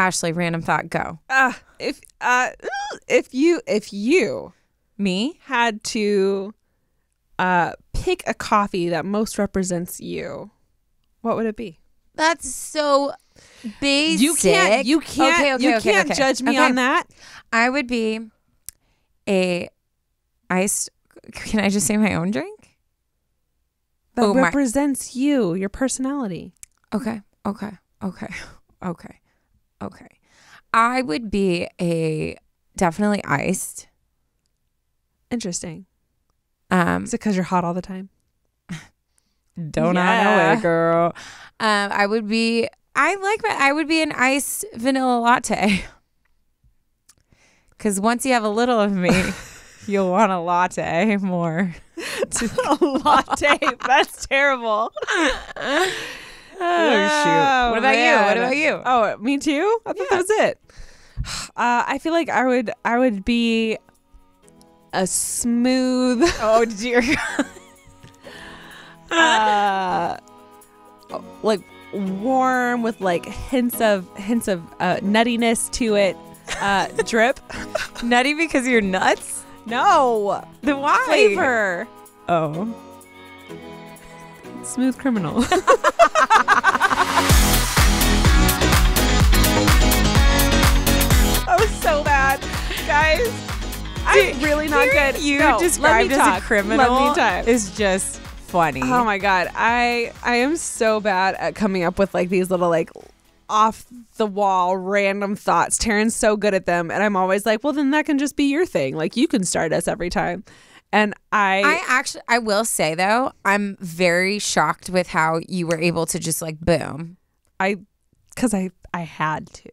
Ashley, random thought, go. If you had to pick a coffee that most represents you, what would it be? That's so basic. You can't judge me on that. I would be a iced. Can I just say my own drink? That represents you, your personality. Okay. I would be a definitely iced. Interesting. Is it because you're hot all the time? Don't I know it, girl? I would be an iced vanilla latte. Because once you have a little of me, you'll want a latte more. A latte? That's terrible. Oh, shoot. What about you? Oh, me too? I thought that was it. I feel like I would be a smooth. Oh, dear God. Like warm with like hints of nuttiness to it. Drip. Nutty because you're nuts? No. Then why? Flavor. Oh. Smooth criminal. That was so bad. Guys, I'm really not good. Described as a criminal is just funny. Oh my God. I am so bad at coming up with like these little like off the wall random thoughts. Taryn's so good at them, and I'm always like, well, then that can just be your thing. Like, you can start us every time. And I will say though, I'm very shocked with how you were able to just like boom. Because I had to.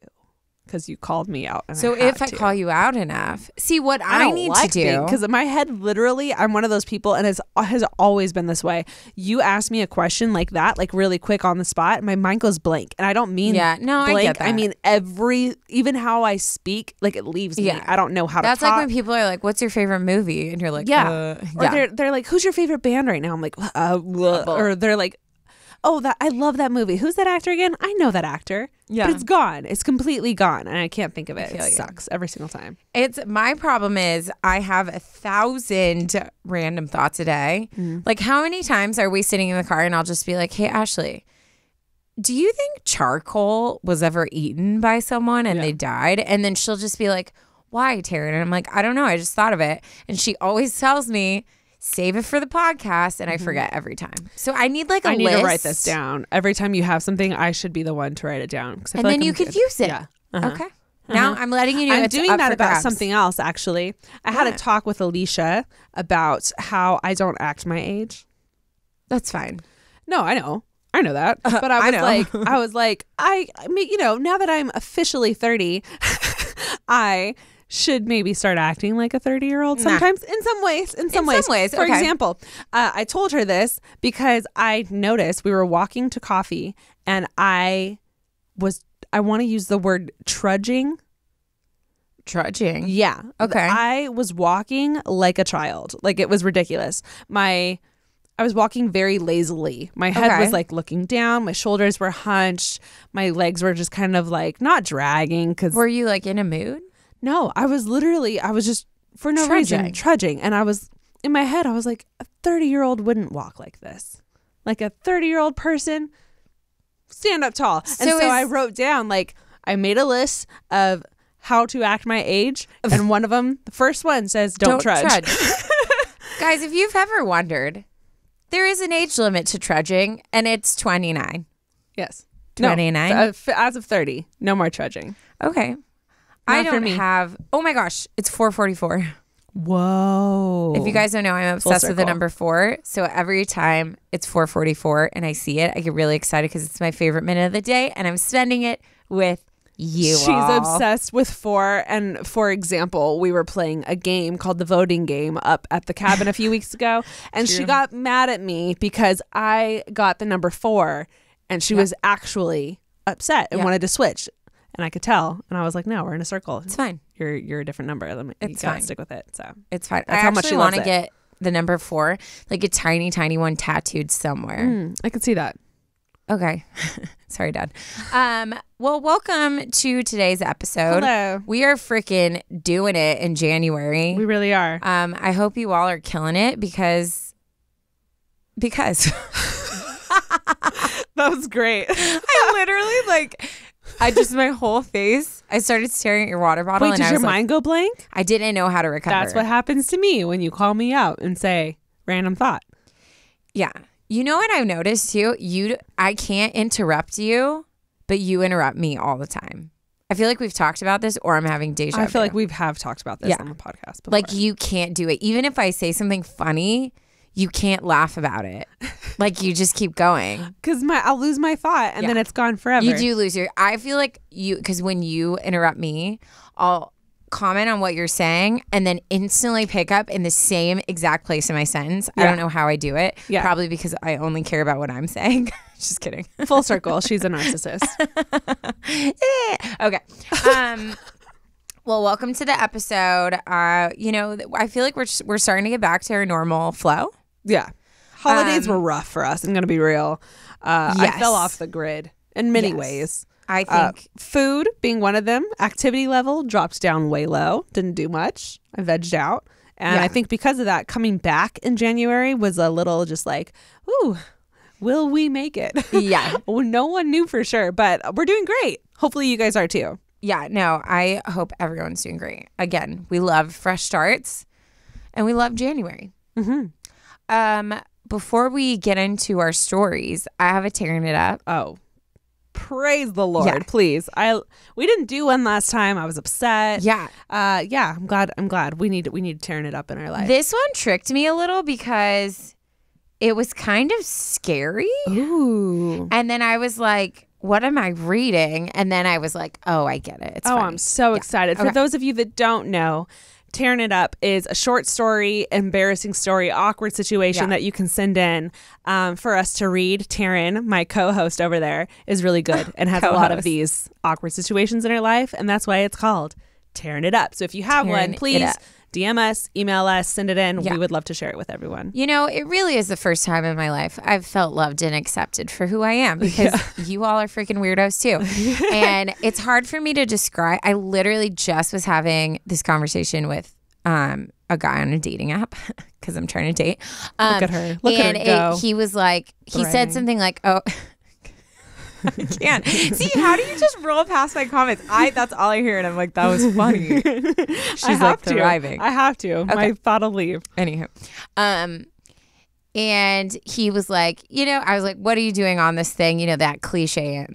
Because you called me out. And so if I call you out enough, see what I need to do. Because in my head, literally, I'm one of those people, and it has always been this way. You ask me a question like that, like really quick on the spot, and my mind goes blank. And I don't mean blank. I get that. I mean even how I speak, like it leaves me. I don't know how to talk. That's like when people are like, "What's your favorite movie?" And you're like, Or they're like, "Who's your favorite band right now?" I'm like, or they're like, "Oh, I love that movie. Who's that actor again? I know that actor." Yeah. But it's gone. It's completely gone. And I can't think of it. It sucks every single time. My problem is I have 1,000 random thoughts a day. Mm. Like, how many times are we sitting in the car and I'll just be like, "Hey, Ashley, do you think charcoal was ever eaten by someone and they died?" And then she'll just be like, "Why, Taryn?" And I'm like, "I don't know. I just thought of it." And she always tells me, "Save it for the podcast," and I forget every time. So I need like a list. I need to write this down. Every time you have something, I should be the one to write it down. And then you could use it. Yeah. Uh-huh. Okay. Uh-huh. Now I'm letting you know. I'm doing that about something else, actually. I had a talk with Alicia about how I don't act my age. That's fine. No, I know. I know that. But I mean, you know, now that I'm officially 30, I should maybe start acting like a 30-year-old sometimes. In some ways. For example, I told her this because I noticed we were walking to coffee, and I want to use the word trudging. Trudging? Yeah. Okay. I was walking like a child. Like, it was ridiculous. I was walking very lazily. My head was like looking down. My shoulders were hunched. My legs were just kind of like not dragging. Were you like in a mood? No, I was just for no reason trudging. And in my head, I was like, a 30-year-old wouldn't walk like this. Like a 30-year-old person, stand up tall. And so I wrote down, like, I made a list of how to act my age. And one of them, the first one says, don't trudge. Guys, if you've ever wondered, there is an age limit to trudging, and it's 29. Yes. 29? No, as of 30, no more trudging. Okay. Not I don't have. Oh my gosh, it's 4:44. Whoa! If you guys don't know, I'm obsessed with the number 4. So every time it's 4:44 and I see it, I get really excited because it's my favorite minute of the day, and I'm spending it with you. She's obsessed with 4. And for example, we were playing a game called the voting game up at the cabin a few weeks ago, and she got mad at me because I got the number 4, and she was actually upset and wanted to switch. And I could tell, and I was like, "No, we're in a circle. It's fine. You're a different number. You gotta stick with it." So it's fine. That's how much she loves it. I actually want to get the number 4, like a tiny, tiny one, tattooed somewhere. I could see that. Okay. Sorry, Dad. Well, welcome to today's episode. Hello. We are freaking doing it in January. We really are. I hope you all are killing it because. That was great. I literally my whole face. I started staring at your water bottle. Wait, and did your mind go blank? I didn't know how to recover. That's what happens to me when you call me out and say random thought. Yeah. You know what I've noticed too? I can't interrupt you, but you interrupt me all the time. I feel like we've talked about this, or I'm having deja vu. I feel like we have talked about this on the podcast before. Like, you can't do it. Even if I say something funny, you can't laugh about it. Like, you just keep going. Because I'll lose my thought, and then it's gone forever. You do lose your... I feel like you... Because when you interrupt me, I'll comment on what you're saying and then instantly pick up in the same exact place in my sentence. Yeah. I don't know how I do it. Yeah. Probably because I only care about what I'm saying. Just kidding. Full circle. She's a narcissist. Okay. Well, welcome to the episode. I feel like we're starting to get back to our normal flow. Yeah. Holidays were rough for us. I'm going to be real. Yes. I fell off the grid in many ways. I think food being one of them. Activity level dropped down way low. Didn't do much. I vegged out. And I think because of that, coming back in January was a little just like, ooh, will we make it? Yeah. No one knew for sure, but we're doing great. Hopefully you guys are too. Yeah. No, I hope everyone's doing great. Again, we love fresh starts and we love January. Mm-hmm. Before we get into our stories, I have a tearing it up. Oh. Praise the Lord, please. We didn't do one last time. I was upset. Yeah. I'm glad. We need tearing it up in our life. This one tricked me a little because it was kind of scary. Ooh. And then I was like, what am I reading? And then I was like, oh, I get it. It's funny. I'm so excited. Okay. For those of you that don't know, Tearing It Up is a short story, embarrassing story, awkward situation that you can send in for us to read. Taryn, my co-host over there, is really good and has a lot of these awkward situations in her life, and that's why it's called Tearing It Up. So if you have one, please DM us, email us, send it in. Yeah. We would love to share it with everyone. You know, it really is the first time in my life I've felt loved and accepted for who I am, because you all are freaking weirdos too. And it's hard for me to describe. I literally just was having this conversation with a guy on a dating app because I'm trying to date. Look at her. Look at her go. He was like, he said something like, oh... I can't. See, how do you just roll past my comments? That's all I hear, and I'm like, that was funny. She's like thriving. I have to. Okay. My thought'll leave. Anywho. And he was like, I was like, what are you doing on this thing? That cliche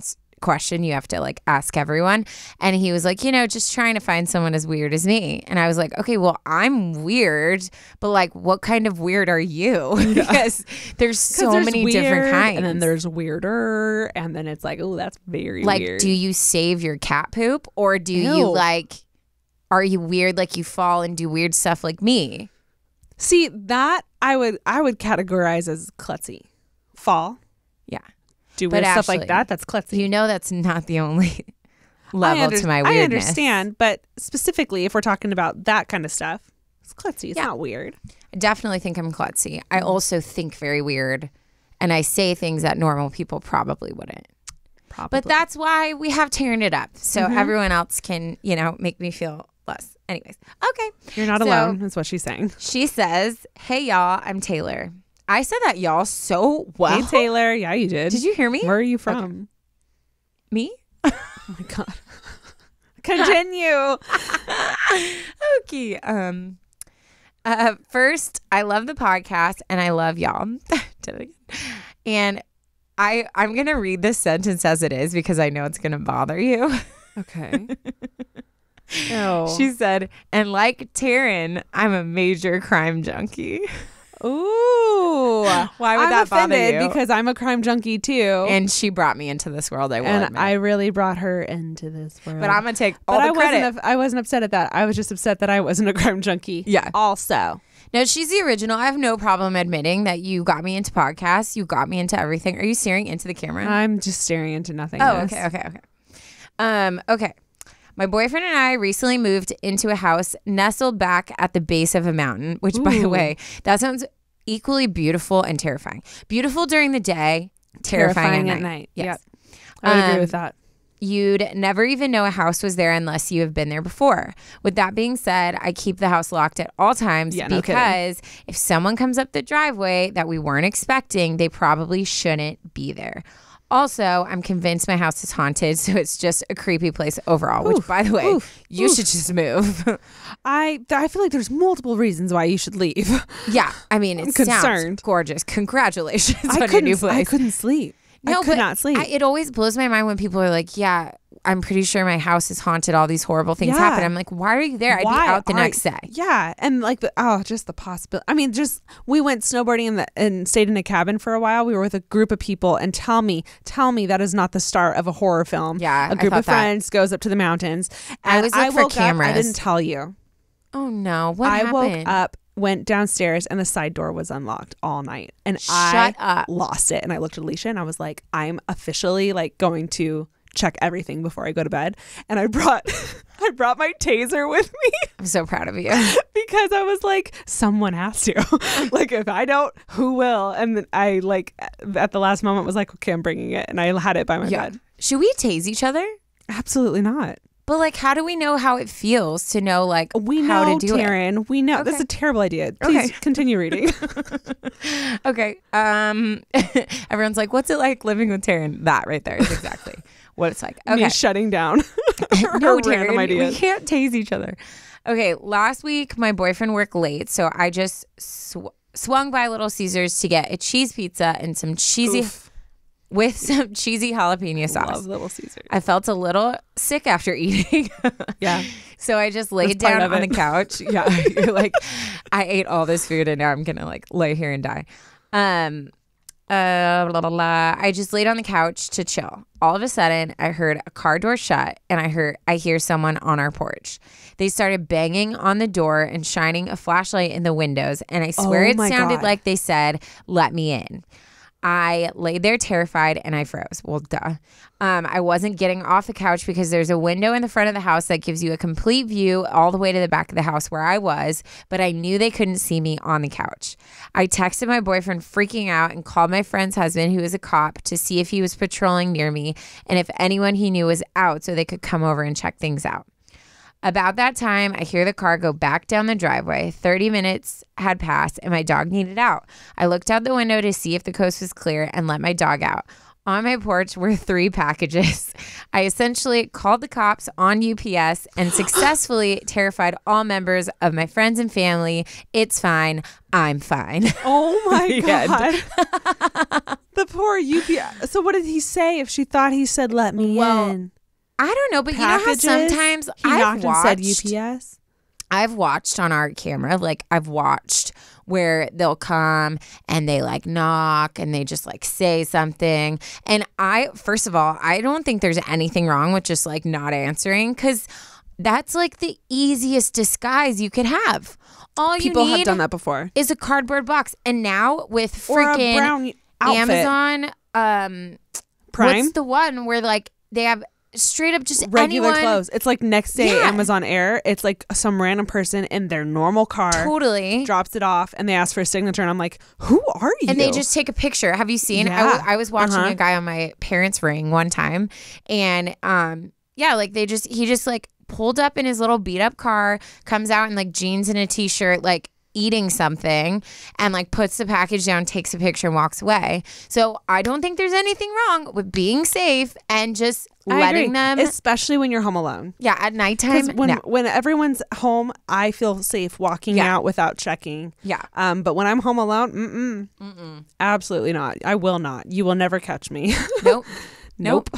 question you have to ask everyone. And he was like, just trying to find someone as weird as me. And I was like, okay, well, I'm weird, but what kind of weird are you? Because there's many weird, different kinds. And then there's weirder, and then it's like, oh, that's very weird. Do you save your cat poop, or do you are you weird you fall and do weird stuff like me? See, that I would categorize as klutzy. Fall. Yeah. Do weird stuff like that. That's klutzy. That's not the only level to my weirdness. I understand, but specifically, if we're talking about that kind of stuff, it's klutzy. It's not weird. I definitely think I'm klutzy. I also think very weird, and I say things that normal people probably wouldn't. Probably. But that's why we have Tearing It Up, so everyone else can, make me feel less. Anyways, okay. You're not alone. That's what she's saying. She says, "Hey, y'all, I'm Taylor." I said that y'all so well. Hey, Taylor. Yeah, you did. Did you hear me? Where are you from? Okay. Me? Oh, my God. Continue. Okay. First, I love the podcast, and I love y'all. Did it again. And I'm going to read this sentence as it is because I know it's going to bother you. Okay. Oh. She said, and like Taryn, I'm a major crime junkie. Ooh. Why would that bother you? Because I'm a crime junkie too. And she brought me into this world, I will admit. And I really brought her into this world. But I'm going to take all the credit. I wasn't upset at that. I was just upset that I wasn't a crime junkie. Yeah. Also. No, she's the original. I have no problem admitting that you got me into podcasts. You got me into everything. Are you staring into the camera? I'm just staring into nothing. Oh, okay. Okay. My boyfriend and I recently moved into a house nestled back at the base of a mountain, which, by the way, that sounds equally beautiful and terrifying. Beautiful during the day, Terrifying at night. Yes. Yep. I would agree with that. You'd never even know a house was there unless you have been there before. With that being said, I keep the house locked at all times because if someone comes up the driveway that we weren't expecting, they probably shouldn't be there. Also, I'm convinced my house is haunted, so it's just a creepy place overall, which, by the way, you should just move. I feel like there's multiple reasons why you should leave. Yeah. I mean, it sounds gorgeous. Congratulations on your new place. I couldn't sleep. No, I could not sleep. It always blows my mind when people are like, yeah, I'm pretty sure my house is haunted. All these horrible things happen. I'm like, why are you there? I'd be out the next day. Yeah. And like, just the possibility. I mean, just we went snowboarding and stayed in a cabin for a while. We were with a group of people. And tell me that is not the start of a horror film. Yeah. A group of friends goes up to the mountains. And I woke up. I didn't tell you. Oh, no. What happened? I woke up, went downstairs, and the side door was unlocked all night. And I lost it. And I looked at Alicia and I was like, I'm officially like going to check everything before I go to bed. And I brought I brought my taser with me. I'm so proud of you. Because I was like, someone has to. Like, if I don't, who will? And then I like at the last moment was like, okay, I'm bringing it. And I had it by my bed. Should we tase each other? Absolutely not. But like, how do we know how it feels to know like how to do Taryn, it? We know, Taryn. Okay. That's a terrible idea. Please continue reading. Okay. Everyone's like, what's it like living with Taryn? That right there is exactly what it's like. Okay. Me shutting down. No, Taryn, we can't tase each other. Okay. Last week, my boyfriend worked late, so I just swung by Little Caesars to get a cheese pizza and some cheesy... with some cheesy jalapeno sauce. I love Little Caesars. I felt a little sick after eating. Yeah. So I just laid down on the couch. Yeah. You're like, I ate all this food and now I'm going to like lay here and die. I just laid on the couch to chill. All of a sudden, I heard a car door shut and I hear someone on our porch. They started banging on the door and shining a flashlight in the windows. And I swear it sounded like they said, "Let me in." I laid there terrified and I froze. Well, duh. I wasn't getting off the couch because there's a window in the front of the house that gives you a complete view all the way to the back of the house where I was, but I knew they couldn't see me on the couch. I texted my boyfriend freaking out and called my friend's husband, who is a cop, to see if he was patrolling near me and if anyone he knew was out so they could come over and check things out. About that time, I hear the car go back down the driveway. 30 minutes had passed and my dog needed out. I looked out the window to see if the coast was clear and let my dog out. On my porch were 3 packages. I essentially called the cops on UPS and successfully terrified all members of my friends and family. It's fine. I'm fine. Oh, my God. The poor UPS. So what did he say if she thought he said, "Let me in"? I don't know, but packages, you know how sometimes I've watched on our camera, like I've watched where they'll come and they like knock and they just like say something. And first of all, I don't think there's anything wrong with just like not answering, because that's like the easiest disguise you could have. All people have done that before is a cardboard box. And now with freaking brown Amazon Prime, what's the one where like they have straight up just regular clothes. It's like next day Amazon Air. It's like some random person in their normal car drops it off and they ask for a signature. And I'm like, who are you? And they just take a picture. Have you seen? Yeah. I was watching a guy on my parents' Ring one time, and like he just like pulled up in his little beat up car, comes out in like jeans and a t-shirt, like eating something, and like puts the package down, takes a picture, and walks away. So I don't think there's anything wrong with being safe and just letting them, especially when you're home alone. Yeah, at nighttime. When everyone's home, I feel safe walking out without checking. Yeah. But when I'm home alone, absolutely not. I will not. You will never catch me. Nope. Nope.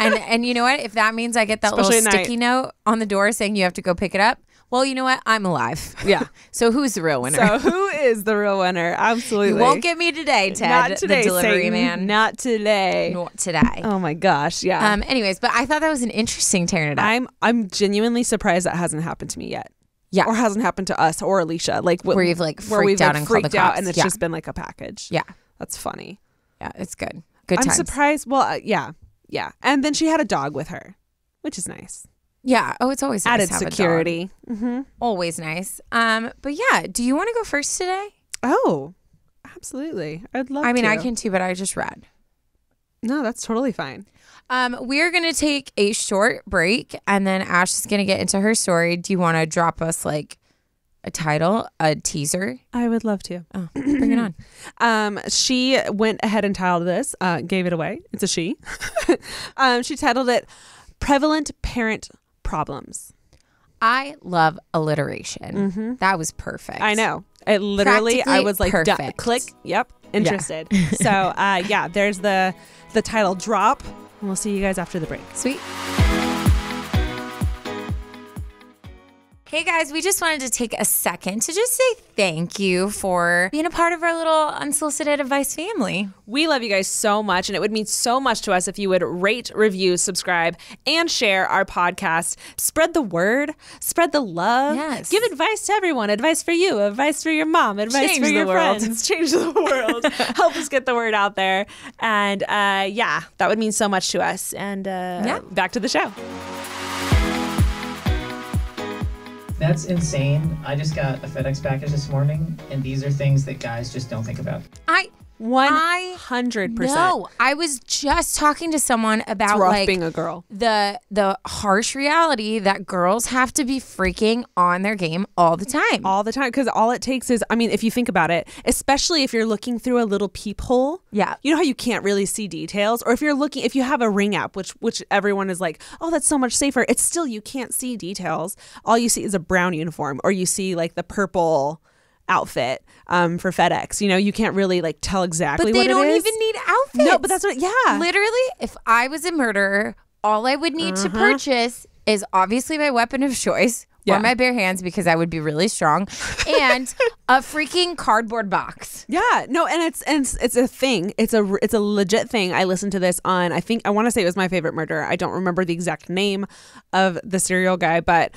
And you know what? If that means I get that little sticky note on the door saying you have to go pick it up, well, you know what? I'm alive. Yeah. So who's the real winner? So who is the real winner? Absolutely. You won't get me today, Ted. Not today, the delivery man. Not today. Not today. Oh my gosh. Yeah. Anyways, but I thought that was an interesting Tearing It Up. I'm genuinely surprised that hasn't happened to me yet. Yeah. Or hasn't happened to us or Alicia. Like where you've like freaked out and called the cops, and it's just been like a package. Yeah. That's funny. Yeah. It's good. Good times. I'm surprised. Well, yeah. And then she had a dog with her, which is nice. Yeah. Oh, it's always added nice to have security. A dog. Always nice. But yeah, do you want to go first today? Oh, absolutely. I'd love to. I mean, I can too, but I just read. No, that's totally fine. We're going to take a short break, and then Ash is going to get into her story. Do you want to drop us like a title, a teaser? I would love to. Oh, bring it on. She went ahead and titled this, gave it away. It's a she. She titled it Prevalent Parent Problems. I love alliteration. Mm-hmm. That was perfect. I know. It literally, I was like, click. Yep. Interested. Yeah. So, yeah, there's the title drop. And we'll see you guys after the break. Sweet. Hey guys, we just wanted to take a second to just say thank you for being a part of our little Unsolicited Advice family. We love you guys so much, and it would mean so much to us if you would rate, review, subscribe, and share our podcast. Spread the word, spread the love. Yes. Give advice to everyone. Advice for you, advice for your mom, advice for your friends. Change the world. Help us get the word out there. And yeah, that would mean so much to us. And yeah. Back to the show. That's insane. I just got a FedEx package this morning, and these are things that guys just don't think about. 100%. No, I was just talking to someone about it's rough like being a girl. The harsh reality that girls have to be freaking on their game all the time. All the time, because all it takes is, I mean, if you think about it, especially if you're looking through a little peephole. Yeah. You know how you can't really see details, or if you're looking, if you have a Ring app, which everyone is like, oh, that's so much safer. It's still, you can't see details. All you see is a brown uniform, or you see like the purple outfit for FedEx. You know, you can't really like tell exactly what it is. But they don't even need outfits. No, but that's what, yeah. Literally, if I was a murderer, all I would need to purchase is obviously my weapon of choice, or my bare hands, because I would be really strong, and a freaking cardboard box. Yeah, no, and it's a thing. It's a legit thing. I listened to this on, I want to say it was My Favorite Murderer. I don't remember the exact name of the serial guy, but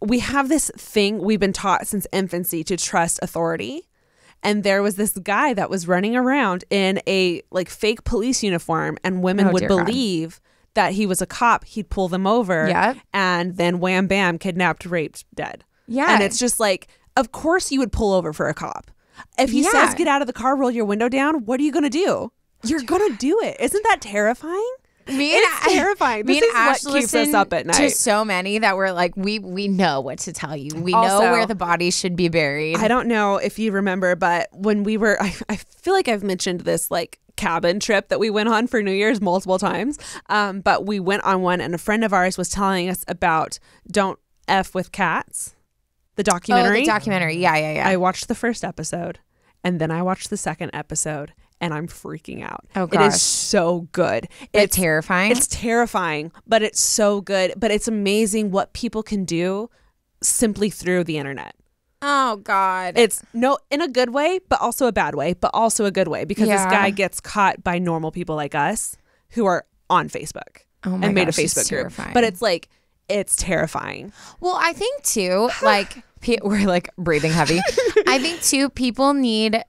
we have this thing we've been taught since infancy to trust authority. And there was this guy that was running around in a like fake police uniform, and women would believe that he was a cop. He'd pull them over, and then wham bam, kidnapped, raped, dead. Yeah. And it's just like, of course you would pull over for a cop. If he says get out of the car, roll your window down, what are you gonna do? You're gonna do it. Isn't that terrifying? It's terrifying. This is Ash what keeps us up at night. There's so many that we're like, we know what to tell you. We also know where the body should be buried. I don't know if you remember, but when we were, I feel like I've mentioned this like cabin trip that we went on for New Year's multiple times. But we went on one, and a friend of ours was telling us about Don't F with Cats, the documentary. Oh, the documentary. Yeah, yeah, yeah. I watched the first episode, and then I watched the second episode. And I'm freaking out. Oh, gosh. It is so good. It's terrifying. It's terrifying, but it's so good. But it's amazing what people can do simply through the internet. Oh, God. It's no, in a good way, but also a bad way, but also a good way, because this guy gets caught by normal people like us who are on Facebook and made a Facebook group. But it's like, it's terrifying. Well, I think too, like, we're like breathing heavy. I think too, people need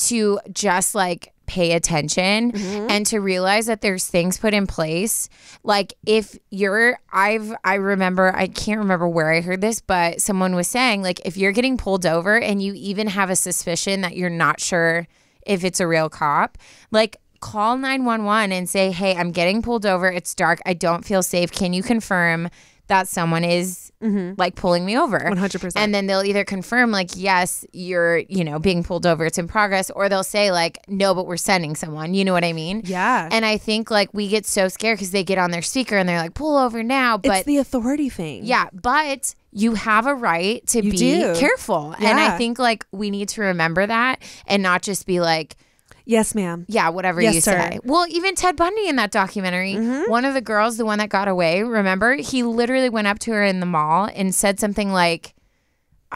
to just like pay attention and to realize that there's things put in place. Like if you're, I remember, I can't remember where I heard this, but someone was saying like, if you're getting pulled over and you even have a suspicion that you're not sure if it's a real cop, like call 911 and say, hey, I'm getting pulled over. It's dark. I don't feel safe. Can you confirm that someone is like pulling me over? 100%. And then they'll either confirm like, yes, you're, you know, being pulled over, it's in progress, or they'll say like, no, but we're sending someone. You know what I mean? Yeah. And I think like we get so scared because they get on their speaker and they're like, pull over now. But it's the authority thing. Yeah. But you have a right to be careful. Yeah. And I think like we need to remember that and not just be like, yes, ma'am. Yeah, whatever you say. Well, even Ted Bundy in that documentary, one of the girls, the one that got away, remember? He literally went up to her in the mall and said something like,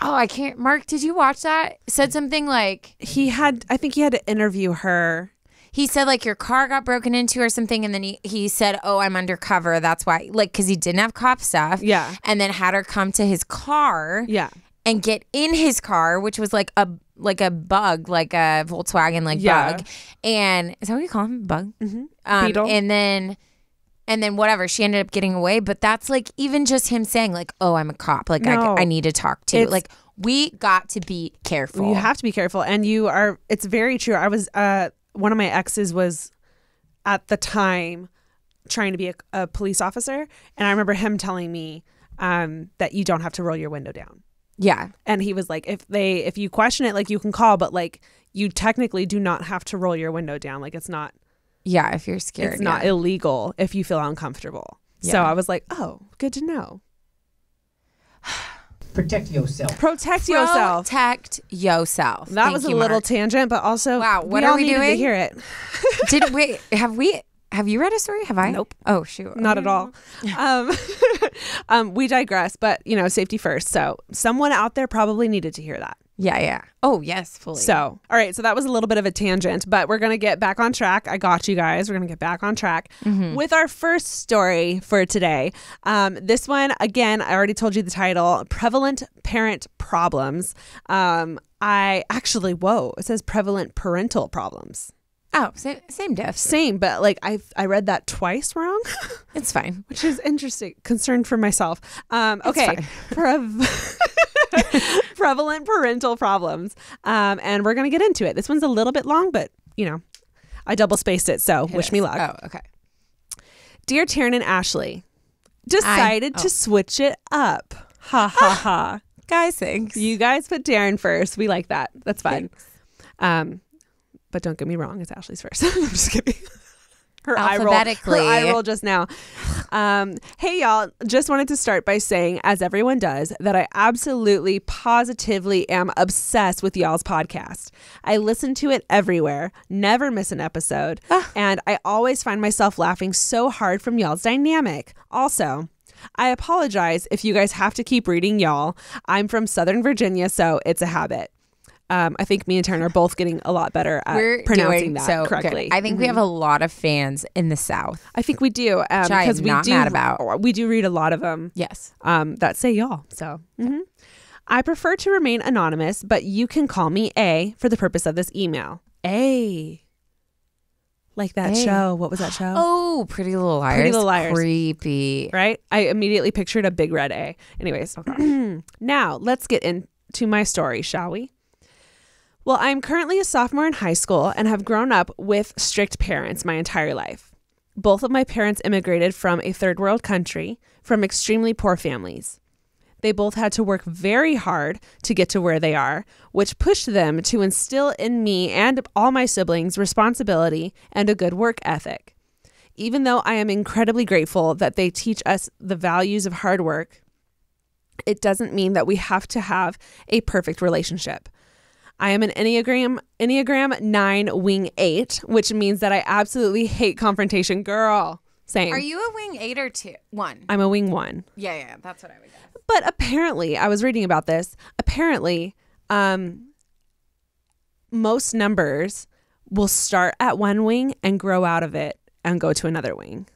oh, I can't. Mark, did you watch that? Said something like, I think he had to interview her. He said like your car got broken into or something, and then he said, oh, I'm undercover. That's why, like, because he didn't have cop stuff. Yeah. And then had her come to his car. Yeah. And get in his car, which was like a bug, like a Volkswagen bug, and is that what you call him? Bug. Beetle. And then whatever. She ended up getting away, but that's like even just him saying like, "Oh, I'm a cop. Like I need to talk to you." Like we got to be careful. You have to be careful, and you are. It's very true. I was one of my exes was at the time trying to be a police officer. And I remember him telling me that you don't have to roll your window down. Yeah. And he was like, if you question it, like, you can call, but like, you technically do not have to roll your window down. Like, it's not. Yeah. If you're scared, it's not illegal if you feel uncomfortable. Yeah. So I was like, oh, good to know. Protect yourself. Protect yourself. Protect yourself. That Thank was a you, little Mark. Tangent, but also, wow, what we are all we doing? To hear it. Did we? Have you read a story? Have I? Nope. Oh shoot, not at all. We digress, but you know, safety first. So someone out there probably needed to hear that. Yeah, yeah. Oh yes, fully. So all right, so that was a little bit of a tangent, but we're gonna get back on track. I got you guys. We're gonna get back on track with our first story for today. This one, again, I already told you the title: prevalent parent problems. I actually, whoa, it says prevalent parental problems. Oh, same diff. Same, but like I read that twice wrong. It's fine. Which is interesting. Concerned for myself. Okay. Prevalent parental problems. And we're going to get into it. This one's a little bit long, but you know, I double spaced it. So wish me luck. Oh, okay. Dear Taryn and Ashley, decided to switch it up. Ha ha ha. Guys, thanks. You guys put Taryn first. We like that. That's fine. Thanks. But don't get me wrong, it's Ashley's first. I'm just kidding. Her eye roll. Her eye roll just now. Hey, y'all. Just wanted to start by saying, as everyone does, that I absolutely, positively am obsessed with y'all's podcast. I listen to it everywhere, never miss an episode, and I always find myself laughing so hard from y'all's dynamic. Also, I apologize if you guys have to keep reading y'all. I'm from Southern Virginia, so it's a habit. I think me and Taryn are both getting a lot better at pronouncing that correctly. Good. I think we have a lot of fans in the South. I think we do. Because we do read a lot of them. Yes. That say y'all. So I prefer to remain anonymous, but you can call me A for the purpose of this email. A. Like that show. What was that show? Oh, Pretty Little Liars. Pretty Little Liars. Creepy. Right? I immediately pictured a big red A. Anyways. Okay. Now, let's get into my story, shall we? Well, I'm currently a sophomore in high school and have grown up with strict parents my entire life. Both of my parents immigrated from a third world country from extremely poor families. They both had to work very hard to get to where they are, which pushed them to instill in me and all my siblings responsibility and a good work ethic. Even though I am incredibly grateful that they teach us the values of hard work, it doesn't mean that we have to have a perfect relationship. I am an Enneagram 9 wing 8, which means that I absolutely hate confrontation. Girl, same. Are you a wing 8 or 2? 1. I'm a wing 1. Yeah, yeah, that's what I would guess. But apparently, I was reading about this, apparently most numbers will start at one wing and grow out of it and go to another wing.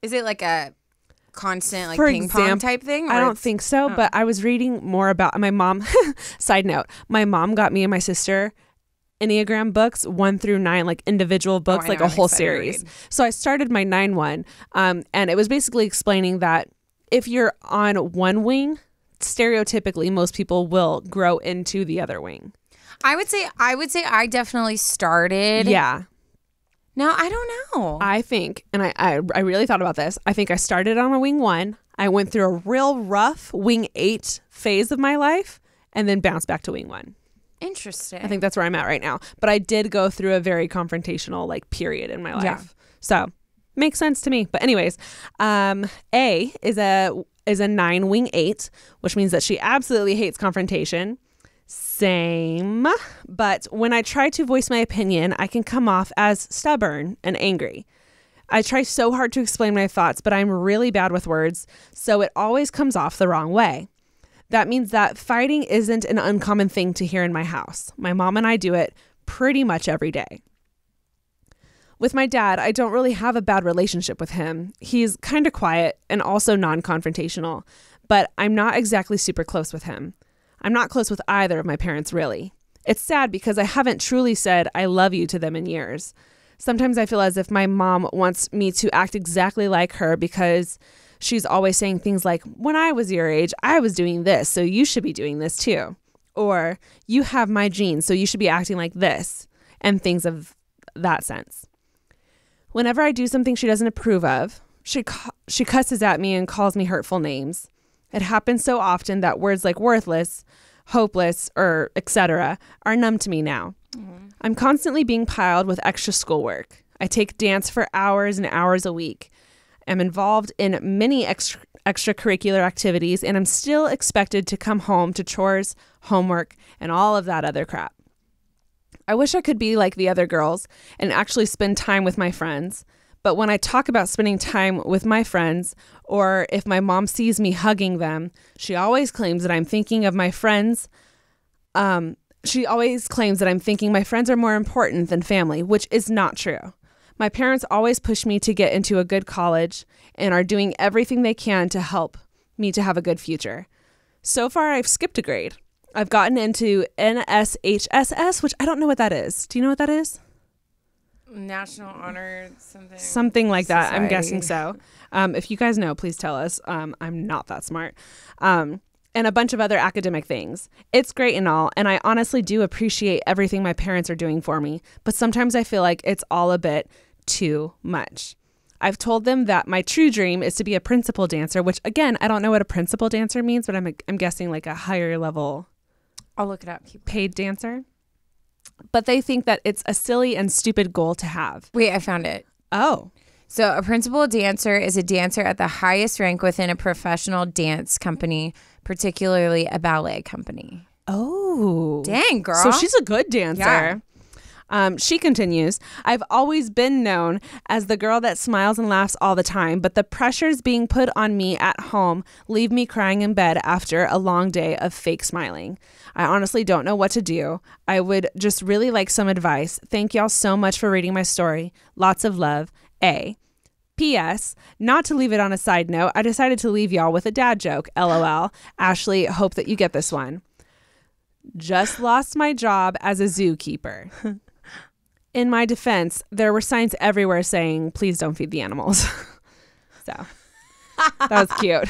Is it like a constant, like, ping pong type thing? I don't think so, but I was reading more about my mom. Side note, my mom got me and my sister Enneagram books 1 through 9, like individual books, like a whole series. So I started my 9 1, and it was basically explaining that if you're on one wing, stereotypically most people will grow into the other wing. I would say I definitely started. Yeah. No, I don't know. I think, and I really thought about this, I think I started on a wing 1. I went through a real rough wing 8 phase of my life and then bounced back to wing 1. Interesting. I think that's where I'm at right now. But I did go through a very confrontational, like, period in my life. Yeah. So, makes sense to me. But anyways, A is a 9 wing 8, which means that she absolutely hates confrontation. Same, but when I try to voice my opinion, I can come off as stubborn and angry. I try so hard to explain my thoughts, but I'm really bad with words, so it always comes off the wrong way. That means that fighting isn't an uncommon thing to hear in my house. My mom and I do it pretty much every day. With my dad, I don't really have a bad relationship with him. He's kind of quiet and also non-confrontational, but I'm not exactly super close with him. I'm not close with either of my parents, really. It's sad because I haven't truly said I love you to them in years. Sometimes I feel as if my mom wants me to act exactly like her because she's always saying things like, when I was your age, I was doing this, so you should be doing this too. Or, you have my genes, so you should be acting like this, and things of that sense. Whenever I do something she doesn't approve of, she cusses at me and calls me hurtful names. It happens so often that words like worthless, hopeless, or etc. are numb to me now. Mm-hmm. I'm constantly being piled with extra schoolwork. I take dance for hours and hours a week. I'm involved in many extracurricular activities, and I'm still expected to come home to chores, homework, and all of that other crap. I wish I could be like the other girls and actually spend time with my friends. But when I talk about spending time with my friends, or if my mom sees me hugging them, she always claims that I'm thinking of my friends. She always claims that I'm thinking my friends are more important than family, which is not true. My parents always push me to get into a good college and are doing everything they can to help me to have a good future. So far, I've skipped a grade. I've gotten into NSHSS, which I don't know what that is. Do you know what that is? National Honor something. Something like that. Society. I'm guessing so. If you guys know, please tell us. I'm not that smart. And a bunch of other academic things. It's great and all, and I honestly do appreciate everything my parents are doing for me, but sometimes I feel like it's all a bit too much. I've told them that my true dream is to be a principal dancer, which, again, I don't know what a principal dancer means, but I'm guessing like a higher level. I'll look it up. Paid dancer. But they think that it's a silly and stupid goal to have. Wait, I found it. Oh. So a principal dancer is a dancer at the highest rank within a professional dance company, particularly a ballet company. Oh. Dang, girl. So she's a good dancer. Yeah. She continues, I've always been known as the girl that smiles and laughs all the time, but the pressures being put on me at home leave me crying in bed after a long day of fake smiling. I honestly don't know what to do. I would just really like some advice. Thank y'all so much for reading my story. Lots of love. A. P.S. Not to leave it on a side note, I decided to leave y'all with a dad joke. LOL. Ashley, hope that you get this one. Just lost my job as a zookeeper. In my defense, there were signs everywhere saying, please don't feed the animals. So that was cute.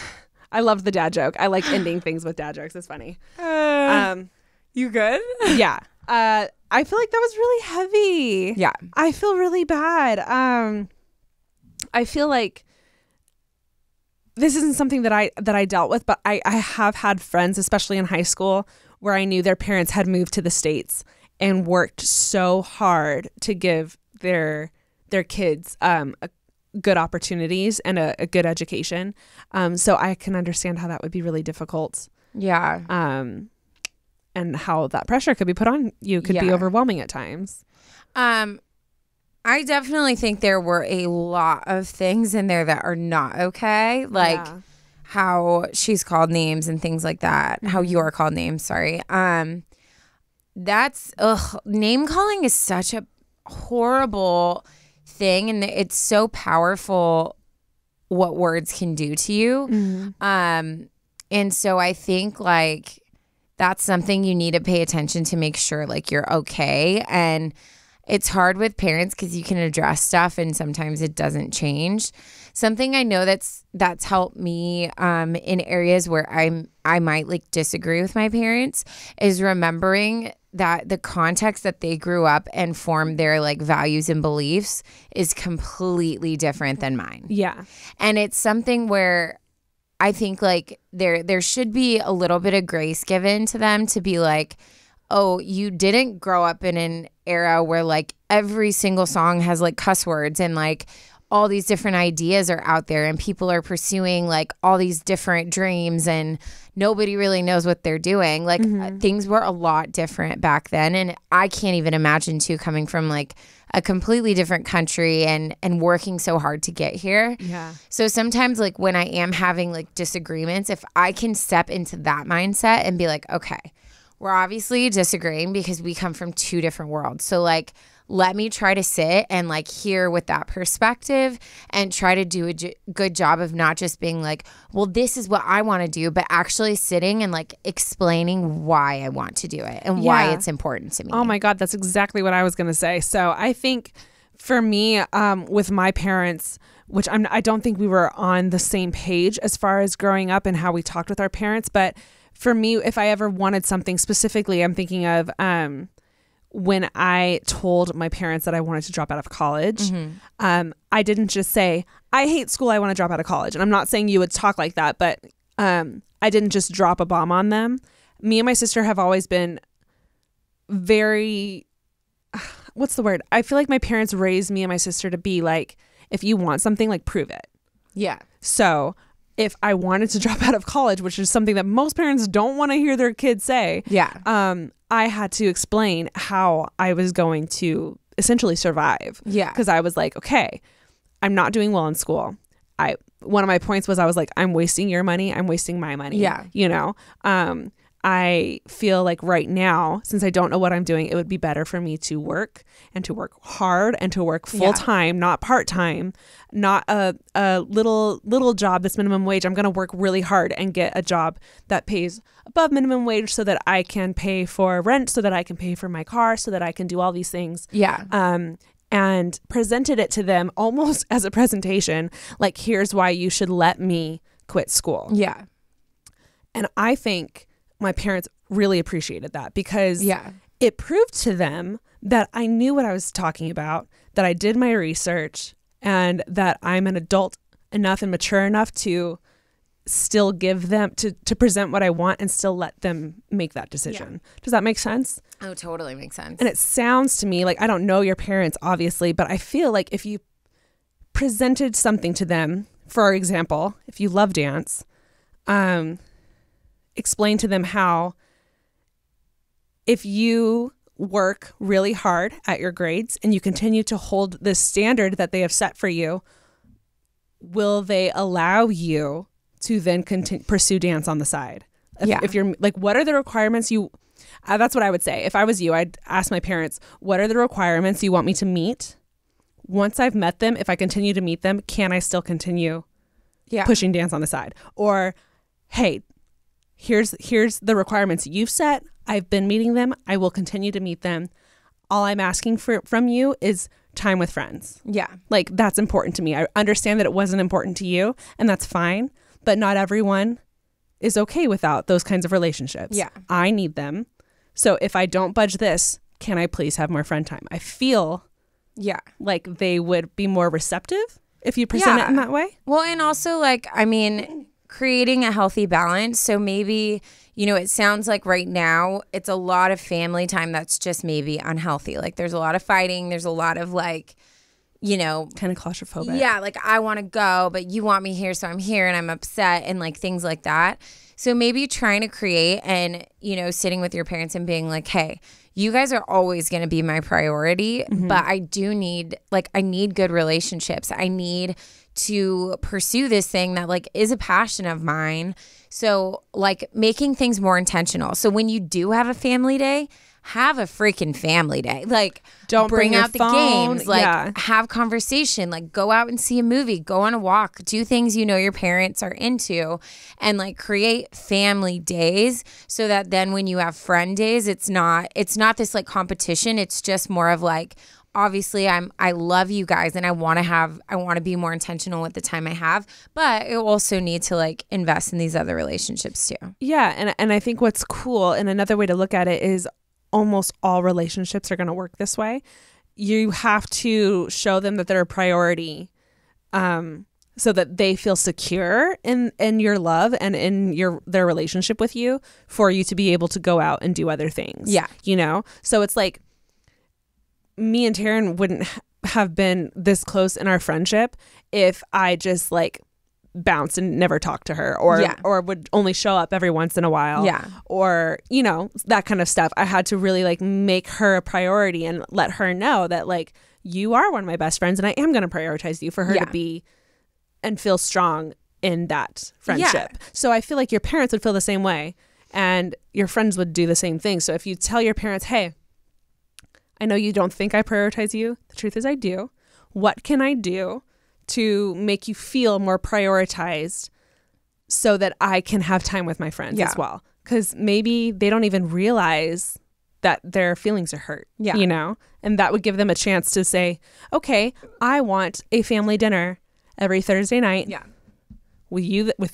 I love the dad joke. I like ending things with dad jokes. It's funny. You good? Yeah. I feel like that was really heavy. Yeah. I feel really bad. I feel like this isn't something that I dealt with, but I have had friends, especially in high school, where I knew their parents had moved to the States and worked so hard to give their kids good opportunities and a good education. So I can understand how that would be really difficult. Yeah. And how that pressure could be put on you could be overwhelming at times. I definitely think there were a lot of things in there that are not okay. Like how she's called names and things like that. How you are called names, sorry. That's name calling is such a horrible thing, and it's so powerful what words can do to you. Mm-hmm. And so I think like that's something you need to pay attention to, make sure like you're okay. And it's hard with parents because you can address stuff and sometimes it doesn't change. Something I know that's helped me in areas where I might like disagree with my parents is remembering that the context that they grew up and formed their like values and beliefs is completely different than mine. Yeah. And it's something where I think like there should be a little bit of grace given to them to be like, oh, you didn't grow up in an era where like every single song has like cuss words and like all these different ideas are out there and people are pursuing like all these different dreams and nobody really knows what they're doing. Like things were a lot different back then. And I can't even imagine too coming from like a completely different country and working so hard to get here. Yeah. So sometimes like when I am having like disagreements, if I can step into that mindset and be like, okay, we're obviously disagreeing because we come from two different worlds. So like, let me try to sit and like hear with that perspective and try to do a good job of not just being like, well, this is what I want to do, but actually sitting and like explaining why I want to do it and why it's important to me. Oh my God, that's exactly what I was going to say. So I think for me, with my parents, which I don't think we were on the same page as far as growing up and how we talked with our parents. But for me, if I ever wanted something specifically, I'm thinking of when I told my parents that I wanted to drop out of college, I didn't just say, I hate school, I want to drop out of college. And I'm not saying you would talk like that, but I didn't just drop a bomb on them. Me and my sister have always been very, what's the word? I feel like my parents raised me and my sister to be like, if you want something, like, prove it. Yeah. So if I wanted to drop out of college, which is something that most parents don't want to hear their kids say. Yeah. I had to explain how I was going to essentially survive. Yeah. Because I was like, okay, I'm not doing well in school. One of my points was, I was like, I'm wasting your money, I'm wasting my money. Yeah. You know, I feel like right now, since I don't know what I'm doing, it would be better for me to work, and to work hard, and to work full time, not part time, not a little job that's minimum wage. I'm going to work really hard and get a job that pays above minimum wage so that I can pay for rent, so that I can pay for my car, so that I can do all these things. Yeah. And presented it to them almost as a presentation, like, here's why you should let me quit school. Yeah. And I think my parents really appreciated that, because it proved to them that I knew what I was talking about, that I did my research, and that I'm an adult enough and mature enough to still give them, to present what I want and still let them make that decision. Yeah. Does that make sense? Oh, totally makes sense. And it sounds to me like, I don't know your parents, obviously, but I feel like if you presented something to them, for example, if you love dance, explain to them how if you work really hard at your grades and you continue to hold the standard that they have set for you, will they allow you to then pursue dance on the side? If you're like, what are the requirements you, that's what I would say. If I was you, I'd ask my parents, what are the requirements you want me to meet? Once I've met them, if I continue to meet them, can I still continue pushing dance on the side? Or, hey, here's the requirements you've set. I've been meeting them. I will continue to meet them. All I'm asking for from you is time with friends. Yeah. Like, that's important to me. I understand that it wasn't important to you, and that's fine. But not everyone is okay without those kinds of relationships. Yeah. I need them. So if I don't budge this, can I please have more friend time? I feel like they would be more receptive if you present it in that way. Well, and also, like, I mean, creating a healthy balance. So maybe, you know, it sounds like right now it's a lot of family time that's just maybe unhealthy. Like, there's a lot of fighting. There's a lot of, like, you know, kind of claustrophobic. Yeah, like, I want to go, but you want me here, so I'm here, and I'm upset, and like things like that. So maybe trying to create, and, you know, sitting with your parents and being like, hey, you guys are always going to be my priority, but I do need, like, I need good relationships. I need to pursue this thing that, like, is a passion of mine. So, like, making things more intentional. So when you do have a family day, have a freaking family day. Like, don't bring out the games. Like, have conversation. Like, go out and see a movie. Go on a walk. Do things you know your parents are into, and, like, create family days so that then when you have friend days, it's not this, like, competition. It's just more of, like, obviously, I love you guys, and I want to be more intentional with the time I have, but I also need to, like, invest in these other relationships too. Yeah, and I think what's cool, and another way to look at it is, almost all relationships are going to work this way. You have to show them that they're a priority, so that they feel secure in your love and in their relationship with you, for you to be able to go out and do other things. Yeah, you know. So it's like, me and Taryn wouldn't have been this close in our friendship if I just, like, bounced and never talked to her, or would only show up every once in a while, or, you know, that kind of stuff. I had to really, like, make her a priority and let her know that, like, you are one of my best friends, and I am going to prioritize you, for her to be and feel strong in that friendship. So I feel like your parents would feel the same way, and your friends would do the same thing. So if you tell your parents, hey, I know you don't think I prioritize you. The truth is, I do. What can I do to make you feel more prioritized so that I can have time with my friends as well? Because maybe they don't even realize that their feelings are hurt, you know? And that would give them a chance to say, okay, I want a family dinner every Thursday night with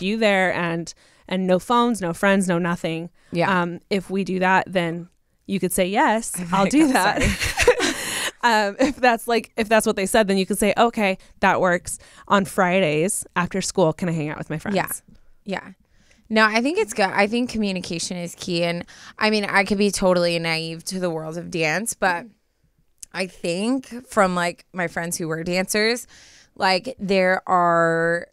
you there, and no phones, no friends, no nothing. If we do that, then you could say, yes, I'll do that. If that's what they said, then you could say, okay, that works. On Fridays after school, can I hang out with my friends? Yeah. Yeah. No, I think it's good. I think communication is key. And I mean, I could be totally naive to the world of dance, but I think from like my friends who were dancers, like there are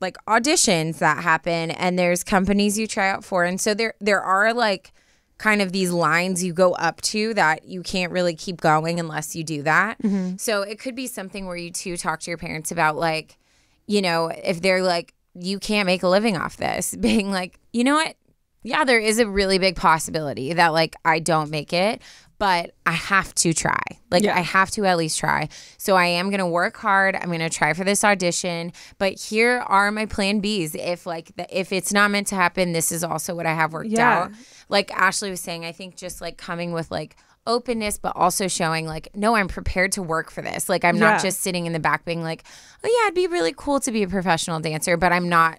like auditions that happen and there's companies you try out for. And so there are like kind of these lines you go up to that you can't really keep going unless you do that. Mm-hmm. So it could be something where you two talk to your parents about like, you know, if they're like, you can't make a living off this, being like, you know what? Yeah, there is a really big possibility that like I don't make it, but I have to try. Like I have to at least try. So I am going to work hard. I'm going to try for this audition, but here are my plan Bs. If like if it's not meant to happen, this is also what I have worked out. Like Ashley was saying, I think just like coming with like openness, but also showing like, no, I'm prepared to work for this. Like I'm not just sitting in the back being like, oh yeah, it'd be really cool to be a professional dancer, but I'm not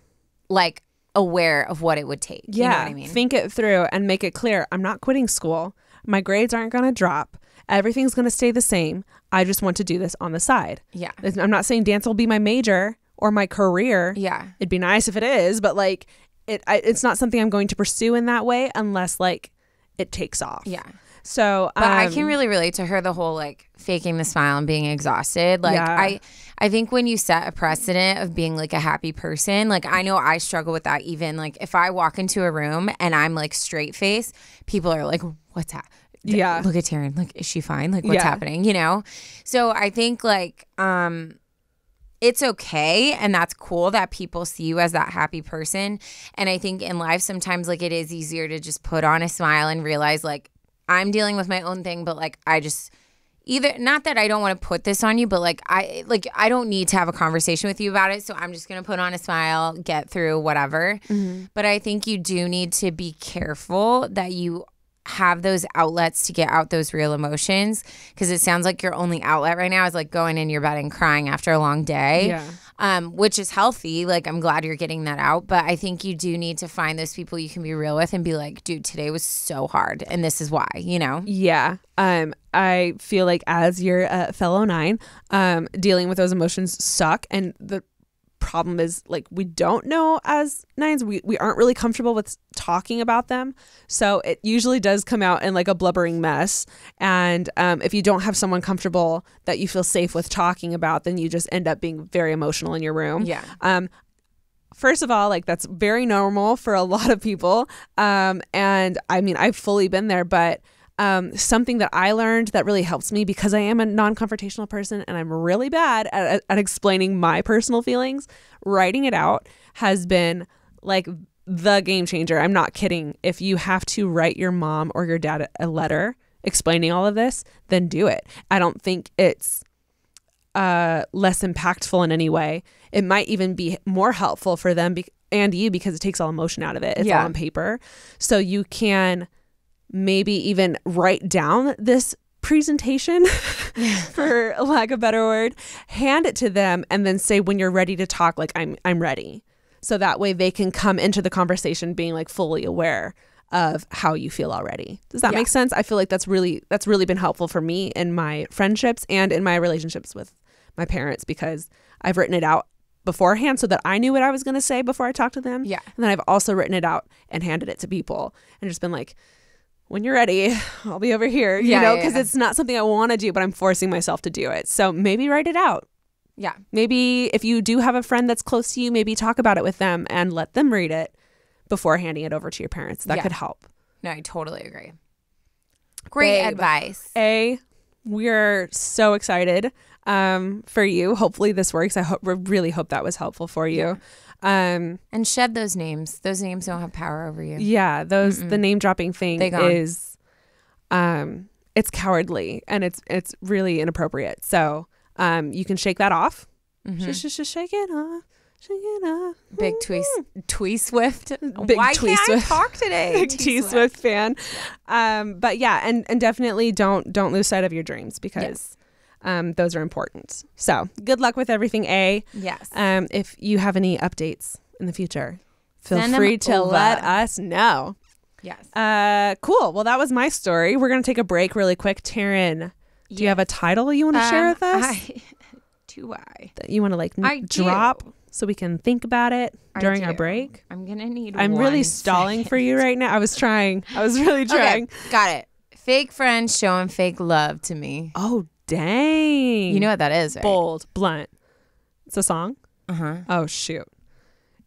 like aware of what it would take. Yeah. You know what I mean? Think it through and make it clear. I'm not quitting school. My grades aren't going to drop. Everything's going to stay the same. I just want to do this on the side. Yeah. I'm not saying dance will be my major or my career. Yeah. It'd be nice if it is, but like it's not something I'm going to pursue in that way unless like it takes off. Yeah. So, but I can really relate to her, the whole like faking the smile and being exhausted. Like I think when you set a precedent of being like a happy person, like I know I struggle with that. Even like if I walk into a room and I'm like straight face, people are like, what's that? Yeah. Look at Taryn. Like, is she fine? Like what's happening? You know? So I think like, it's okay, and that's cool that people see you as that happy person. And I think in life sometimes like it is easier to just put on a smile and realize like I'm dealing with my own thing, but like I just either, not that I don't want to put this on you, but like I don't need to have a conversation with you about it, so I'm just gonna put on a smile, get through whatever. Mm-hmm. But I think you do need to be careful that you have those outlets to get out those real emotions, because it sounds like your only outlet right now is like going in your bed and crying after a long day, which is healthy. Like I'm glad you're getting that out, but I think you do need to find those people you can be real with and be like, dude, today was so hard and this is why, you know? Yeah. I feel like as your fellow nine, dealing with those emotions suck, and the problem is like we don't know as nines, we aren't really comfortable with talking about them, so it usually does come out in like a blubbering mess. And if you don't have someone comfortable that you feel safe with talking about, then you just end up being very emotional in your room. First of all, like that's very normal for a lot of people, and I mean I've fully been there. But something that I learned that really helps me, because I am a non-confrontational person and I'm really bad at explaining my personal feelings, writing it out has been like the game changer. I'm not kidding. If you have to write your mom or your dad a letter explaining all of this, then do it. I don't think it's less impactful in any way. It might even be more helpful for them and you, because it takes all emotion out of it. It's all on paper. So you can maybe even write down this presentation for lack of a better word, hand it to them, and then say, when you're ready to talk, like I'm ready. So that way they can come into the conversation being like fully aware of how you feel already. Does that make sense? I feel like that's really been helpful for me in my friendships and in my relationships with my parents, because I've written it out beforehand so that I knew what I was going to say before I talked to them. Yeah. And then I've also written it out and handed it to people and just been like, when you're ready, I'll be over here, you know, because it's not something I want to do, but I'm forcing myself to do it. So maybe write it out. Yeah. Maybe if you do have a friend that's close to you, maybe talk about it with them and let them read it before handing it over to your parents. That could help. No, I totally agree. Great advice. We're so excited for you. Hopefully this works. I really hope that was helpful for you. And shed those names. Those names don't have power over you. Yeah, those the name dropping thing is it's cowardly and it's really inappropriate. So you can shake that off. Shake it off. Shake it off. Big Twee Swift. Why can't I talk today? Big T Swift fan. But yeah, and definitely don't lose sight of your dreams, because those are important. So good luck with everything, A. Yes. If you have any updates in the future, feel free to let us know. Yes. Cool. Well, that was my story. We're going to take a break really quick. Taryn, do you have a title you want to share with us? Do I? That you want to drop so we can think about it during our break? I'm going to need I'm really stalling second. For you right now. I was really trying. Okay, got it. Fake friends showing fake love to me. Oh, dang. You know what that is, right? Bold, blunt. It's a song? Uh-huh. Oh, shoot.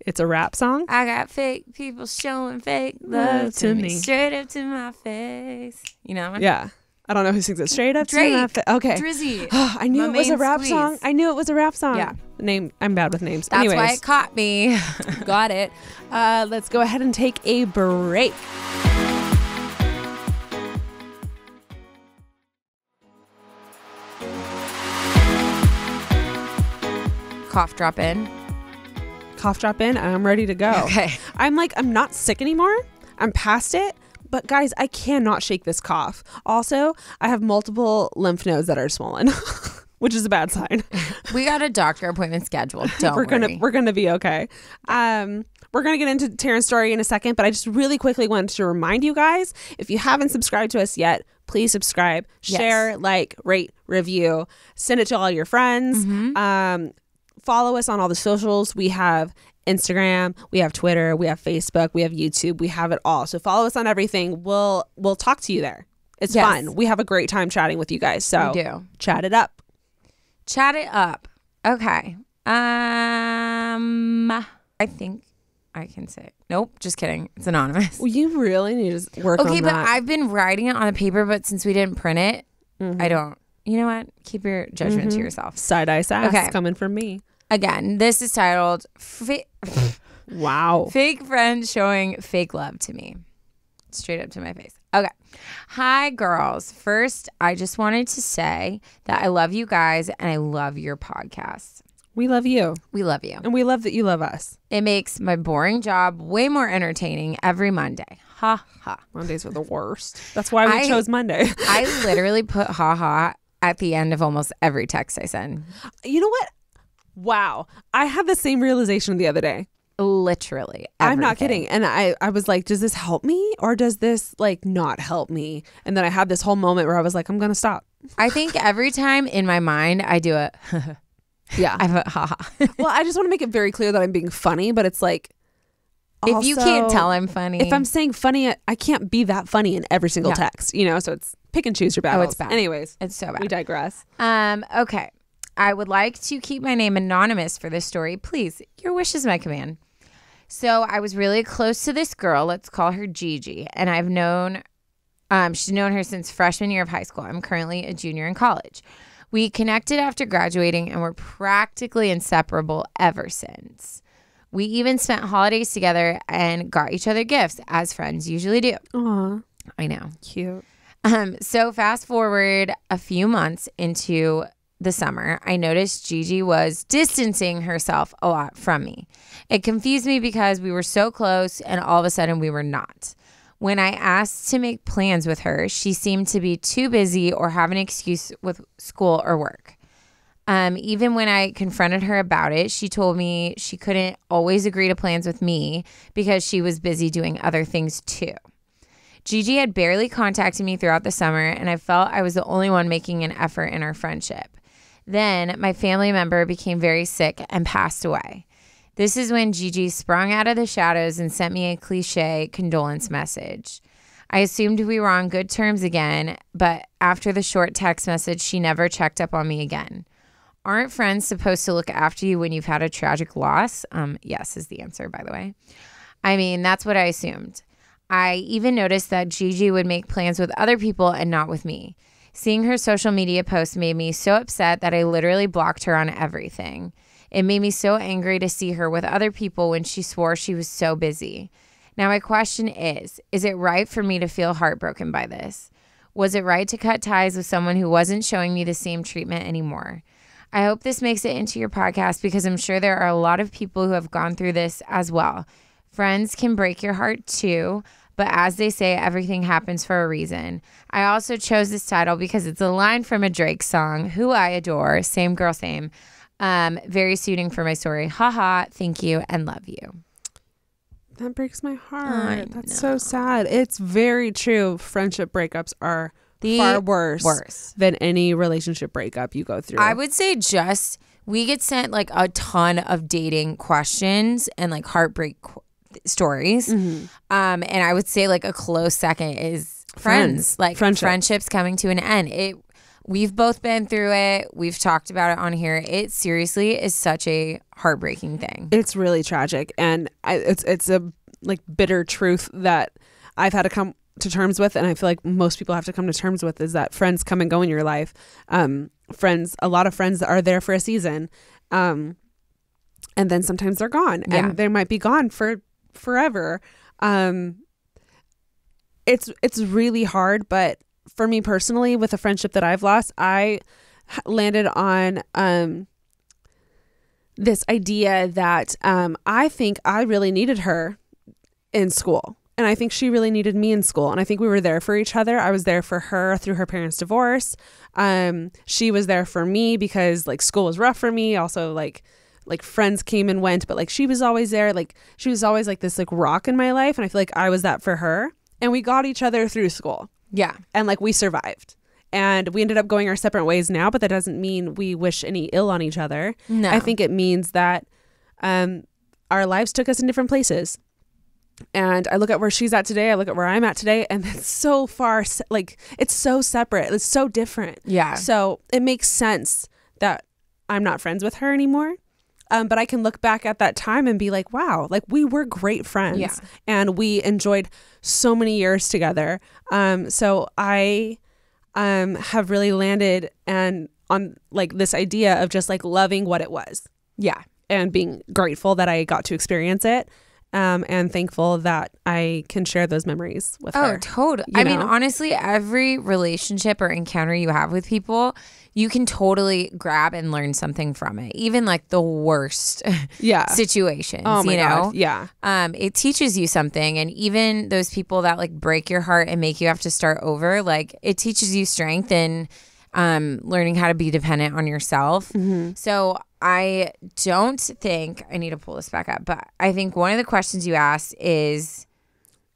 It's a rap song. I got fake people showing fake love to me. Straight up to my face. You know? Yeah. I don't know who sings it. Straight up Drake, to my face. Okay. Drizzy. Oh, I knew it was a rap song. I knew it was a rap song. Yeah. I'm bad with names. That's why it caught me. Got it. Let's go ahead and take a break. Cough drop in. Cough drop in. I'm ready to go. Okay. I'm not sick anymore. I'm past it. But guys, I cannot shake this cough. Also, I have multiple lymph nodes that are swollen, which is a bad sign. We got a doctor appointment scheduled. Don't we're gonna be okay. We're gonna get into Taryn's story in a second, but I just really quickly wanted to remind you guys, if you haven't subscribed to us yet, please subscribe, share, rate, review, send it to all your friends. Mm-hmm. Follow us on all the socials. We have Instagram, we have Twitter, we have Facebook, we have YouTube, we have it all. So follow us on everything. We'll talk to you there. It's fun. We have a great time chatting with you guys. So we do. Chat it up. Chat it up. Okay. I think I can say it. Nope, just kidding. It's anonymous. Well, you really need to work on that. Okay, but I've been writing it on a paper, but since we didn't print it, I don't. You know what? Keep your judgment to yourself. Side-eye sass coming from me. Again, this is titled Fake Friends Showing Fake Love to Me. Straight up to my face. Okay. Hi, girls. First, I just wanted to say that I love you guys and I love your podcast. We love you. We love you. And we love that you love us. It makes my boring job way more entertaining every Monday. Ha ha. Mondays are the worst. That's why we chose Monday. I literally put ha ha at the end of almost every text I send. You know what? Wow. I had the same realization the other day. Literally. Everything. I'm not kidding. And I was like, does this help me or does this not help me? And then I had this whole moment where I was like, I'm going to stop. I think every time in my mind I do a yeah. I put ha ha. Well, I just want to make it very clear that I'm being funny, but it's like, also, if you can't tell I'm funny. If I'm saying funny, I can't be that funny in every single text, so it's pick and choose your battles. Oh, it's bad. Anyways. It's so bad. We digress. Okay. I would like to keep my name anonymous for this story. Please, your wish is my command. So I was really close to this girl. Let's call her Gigi. And I've known, she's known her since freshman year of high school. I'm currently a junior in college. We connected after graduating and were practically inseparable ever since. We even spent holidays together and got each other gifts, as friends usually do. Aww. I know. Cute. So fast forward a few months into the summer, I noticed Gigi was distancing herself a lot from me. It confused me because we were so close and all of a sudden we were not. When I asked to make plans with her, she seemed to be too busy or have an excuse with school or work. Even when I confronted her about it, she told me she couldn't always agree to plans with me because she was busy doing other things too. Gigi had barely contacted me throughout the summer and I felt I was the only one making an effort in our friendship. Then my family member became very sick and passed away. This is when Gigi sprung out of the shadows and sent me a cliche condolence message. I assumed we were on good terms again, but after the short text message, she never checked up on me again. Aren't friends supposed to look after you when you've had a tragic loss? Yes is the answer, by the way. I mean, that's what I assumed. I even noticed that Gigi would make plans with other people and not with me. Seeing her social media posts made me so upset that I literally blocked her on everything. It made me so angry to see her with other people when she swore she was so busy. Now my question is it right for me to feel heartbroken by this? Was it right to cut ties with someone who wasn't showing me the same treatment anymore? I hope this makes it into your podcast because I'm sure there are a lot of people who have gone through this as well. Friends can break your heart too. But as they say, everything happens for a reason. I also chose this title because it's a line from a Drake song, who I adore, same girl, same. Very suiting for my story. Haha, thank you and love you. That breaks my heart. That's so sad. It's very true. Friendship breakups are the far worse than any relationship breakup you go through. I would say just we get sent like a ton of dating questions and like heartbreak stories. Mm-hmm. And I would say like a close second is friends. Like friendships coming to an end. We've both been through it. We've talked about it on here. It seriously is such a heartbreaking thing. It's really tragic, and it's a like bitter truth that I've had to come to terms with, and I feel like most people have to come to terms with, is that friends come and go in your life. A lot of friends are there for a season, and then sometimes they're gone, and they might be gone for forever. It's really hard, but for me personally, with a friendship that I've lost, I landed on this idea that I think I really needed her in school, and I think she really needed me in school, and I think we were there for each other. I was there for her through her parents' divorce. She was there for me because like school was rough for me. Also like friends came and went, but like she was always there. Like she was always like this like rock in my life, and I feel like I was that for her, and we got each other through school. Yeah. And like we survived, and we ended up going our separate ways now, but that doesn't mean we wish any ill on each other. No. I think it means that our lives took us in different places, and I look at where she's at today, I look at where I'm at today, and it's so far, like it's so separate. It's so different. Yeah. So it makes sense that I'm not friends with her anymore. But I can look back at that time and be like, wow, like we were great friends, and we enjoyed so many years together. So I have really landed on like this idea of just like loving what it was. Yeah. And being grateful that I got to experience it, and thankful that I can share those memories with her. Oh, totally. I mean, honestly, every relationship or encounter you have with people, you can totally grab and learn something from it. Even like the worst situations, oh my God. Yeah. It teaches you something. And even those people that like break your heart and make you have to start over, like it teaches you strength and learning how to be dependent on yourself. Mm-hmm. So I don't think I need to pull this back up, but I think one of the questions you asked is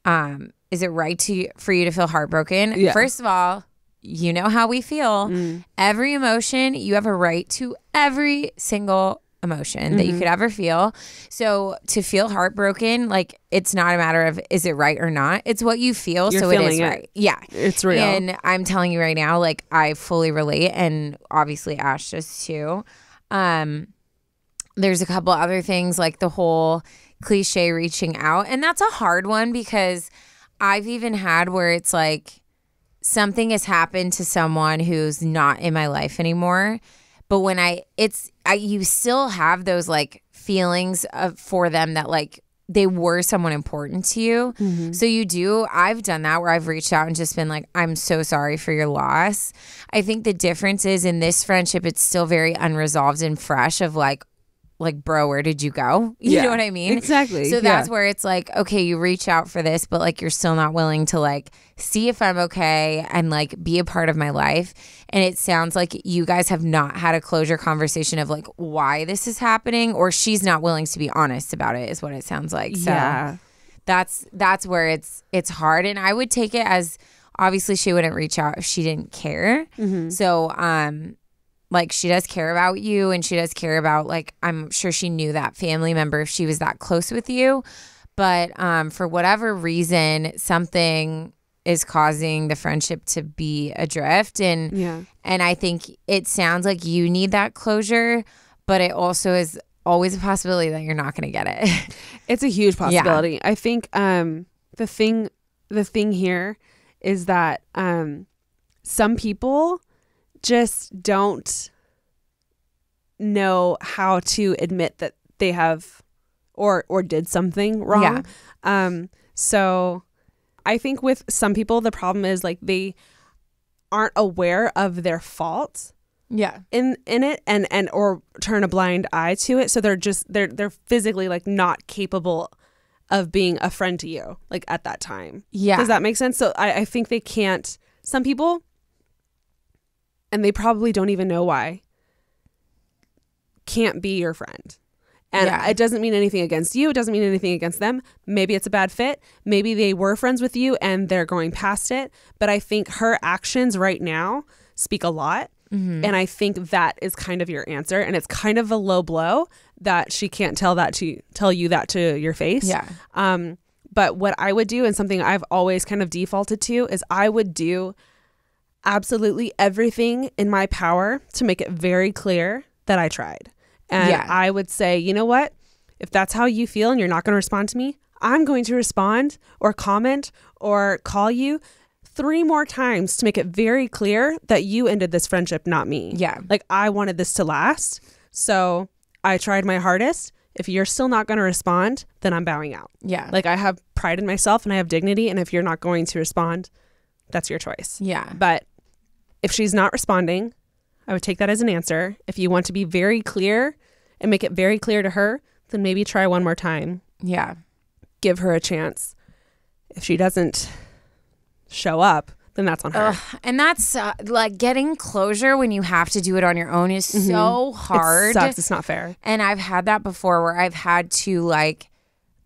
it right for you to feel heartbroken? Yeah. First of all, you know how we feel. Mm. Every emotion, you have a right to every single emotion that you could ever feel. So to feel heartbroken, like it's not a matter of is it right or not. It's what you feel. You're so feeling it is right. Yeah. It's real. And I'm telling you right now, like I fully relate, and obviously Ash does too. There's a couple other things like the whole cliche reaching out. And that's a hard one because I've even had where it's like, something has happened to someone who's not in my life anymore, but when you still have those like feelings for them that like they were someone important to you. Mm-hmm. So I've done that where I've reached out and just been like, I'm so sorry for your loss. I think the difference is in this friendship, it's still very unresolved and fresh of like, bro, where did you go? You know what I mean? Exactly. So that's where it's like, okay, you reach out for this, but like you're still not willing to like see if I'm okay and like be a part of my life. And it sounds like you guys have not had a closure conversation of like why this is happening, or she's not willing to be honest about it is what it sounds like. So that's where it's hard. And I would take it as obviously she wouldn't reach out if she didn't care. Mm-hmm. So like she does care about you, and she does care about like, I'm sure she knew that family member if she was that close with you. But for whatever reason, something is causing the friendship to be adrift. And I think it sounds like you need that closure, but it also is always a possibility that you're not going to get it. It's a huge possibility. Yeah. I think the thing here is that some people just don't know how to admit that they have or did something wrong. Yeah. So I think with some people, the problem is like they aren't aware of their fault. Yeah. In it and or turn a blind eye to it. So they're physically like not capable of being a friend to you like at that time. Yeah. Does that make sense? So I think they can't, some people, and they probably don't even know why, can't be your friend. And it doesn't mean anything against you. It doesn't mean anything against them. Maybe it's a bad fit. Maybe they were friends with you and they're going past it. But I think her actions right now speak a lot. Mm-hmm. And I think that is kind of your answer. And it's kind of a low blow that she can't tell you that to your face. Yeah. But what I would do, and something I've always kind of defaulted to, is I would do absolutely everything in my power to make it very clear that I tried. And I would say, you know what? If that's how you feel and you're not going to respond to me, I'm going to respond or comment or call you 3 more times to make it very clear that you ended this friendship, not me. Yeah. Like, I wanted this to last. So I tried my hardest. If you're still not going to respond, then I'm bowing out. Yeah. Like, I have pride in myself and I have dignity. And if you're not going to respond, that's your choice. Yeah. But if she's not responding, I would take that as an answer. If you want to be very clear and make it very clear to her, then maybe try one more time. Yeah. Give her a chance. If she doesn't show up, then that's on her. And that's like, getting closure when you have to do it on your own is so hard. It sucks. It's not fair. And I've had that before where I've had to like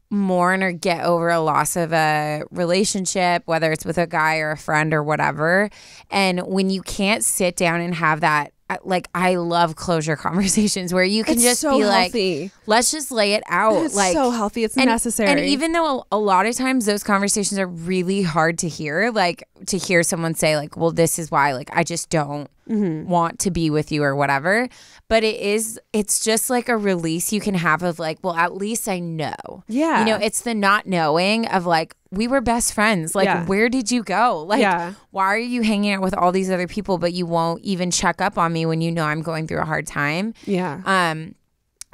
mourn or get over a loss of a relationship, whether it's with a guy or a friend or whatever. And when you can't sit down and have that, like, I love closure conversations where you can just be healthy. Like, let's just lay it out. It's like, so healthy. It's necessary. And even though a lot of times those conversations are really hard to hear, like to hear someone say like, well, this is why, like, I just don't want to be with you or whatever. But it's just like a release you can have of like, well, at least I know. Yeah. You know, it's the not knowing of like, we were best friends. Like, where did you go? Like, why are you hanging out with all these other people, but you won't even check up on me when you know I'm going through a hard time? Yeah.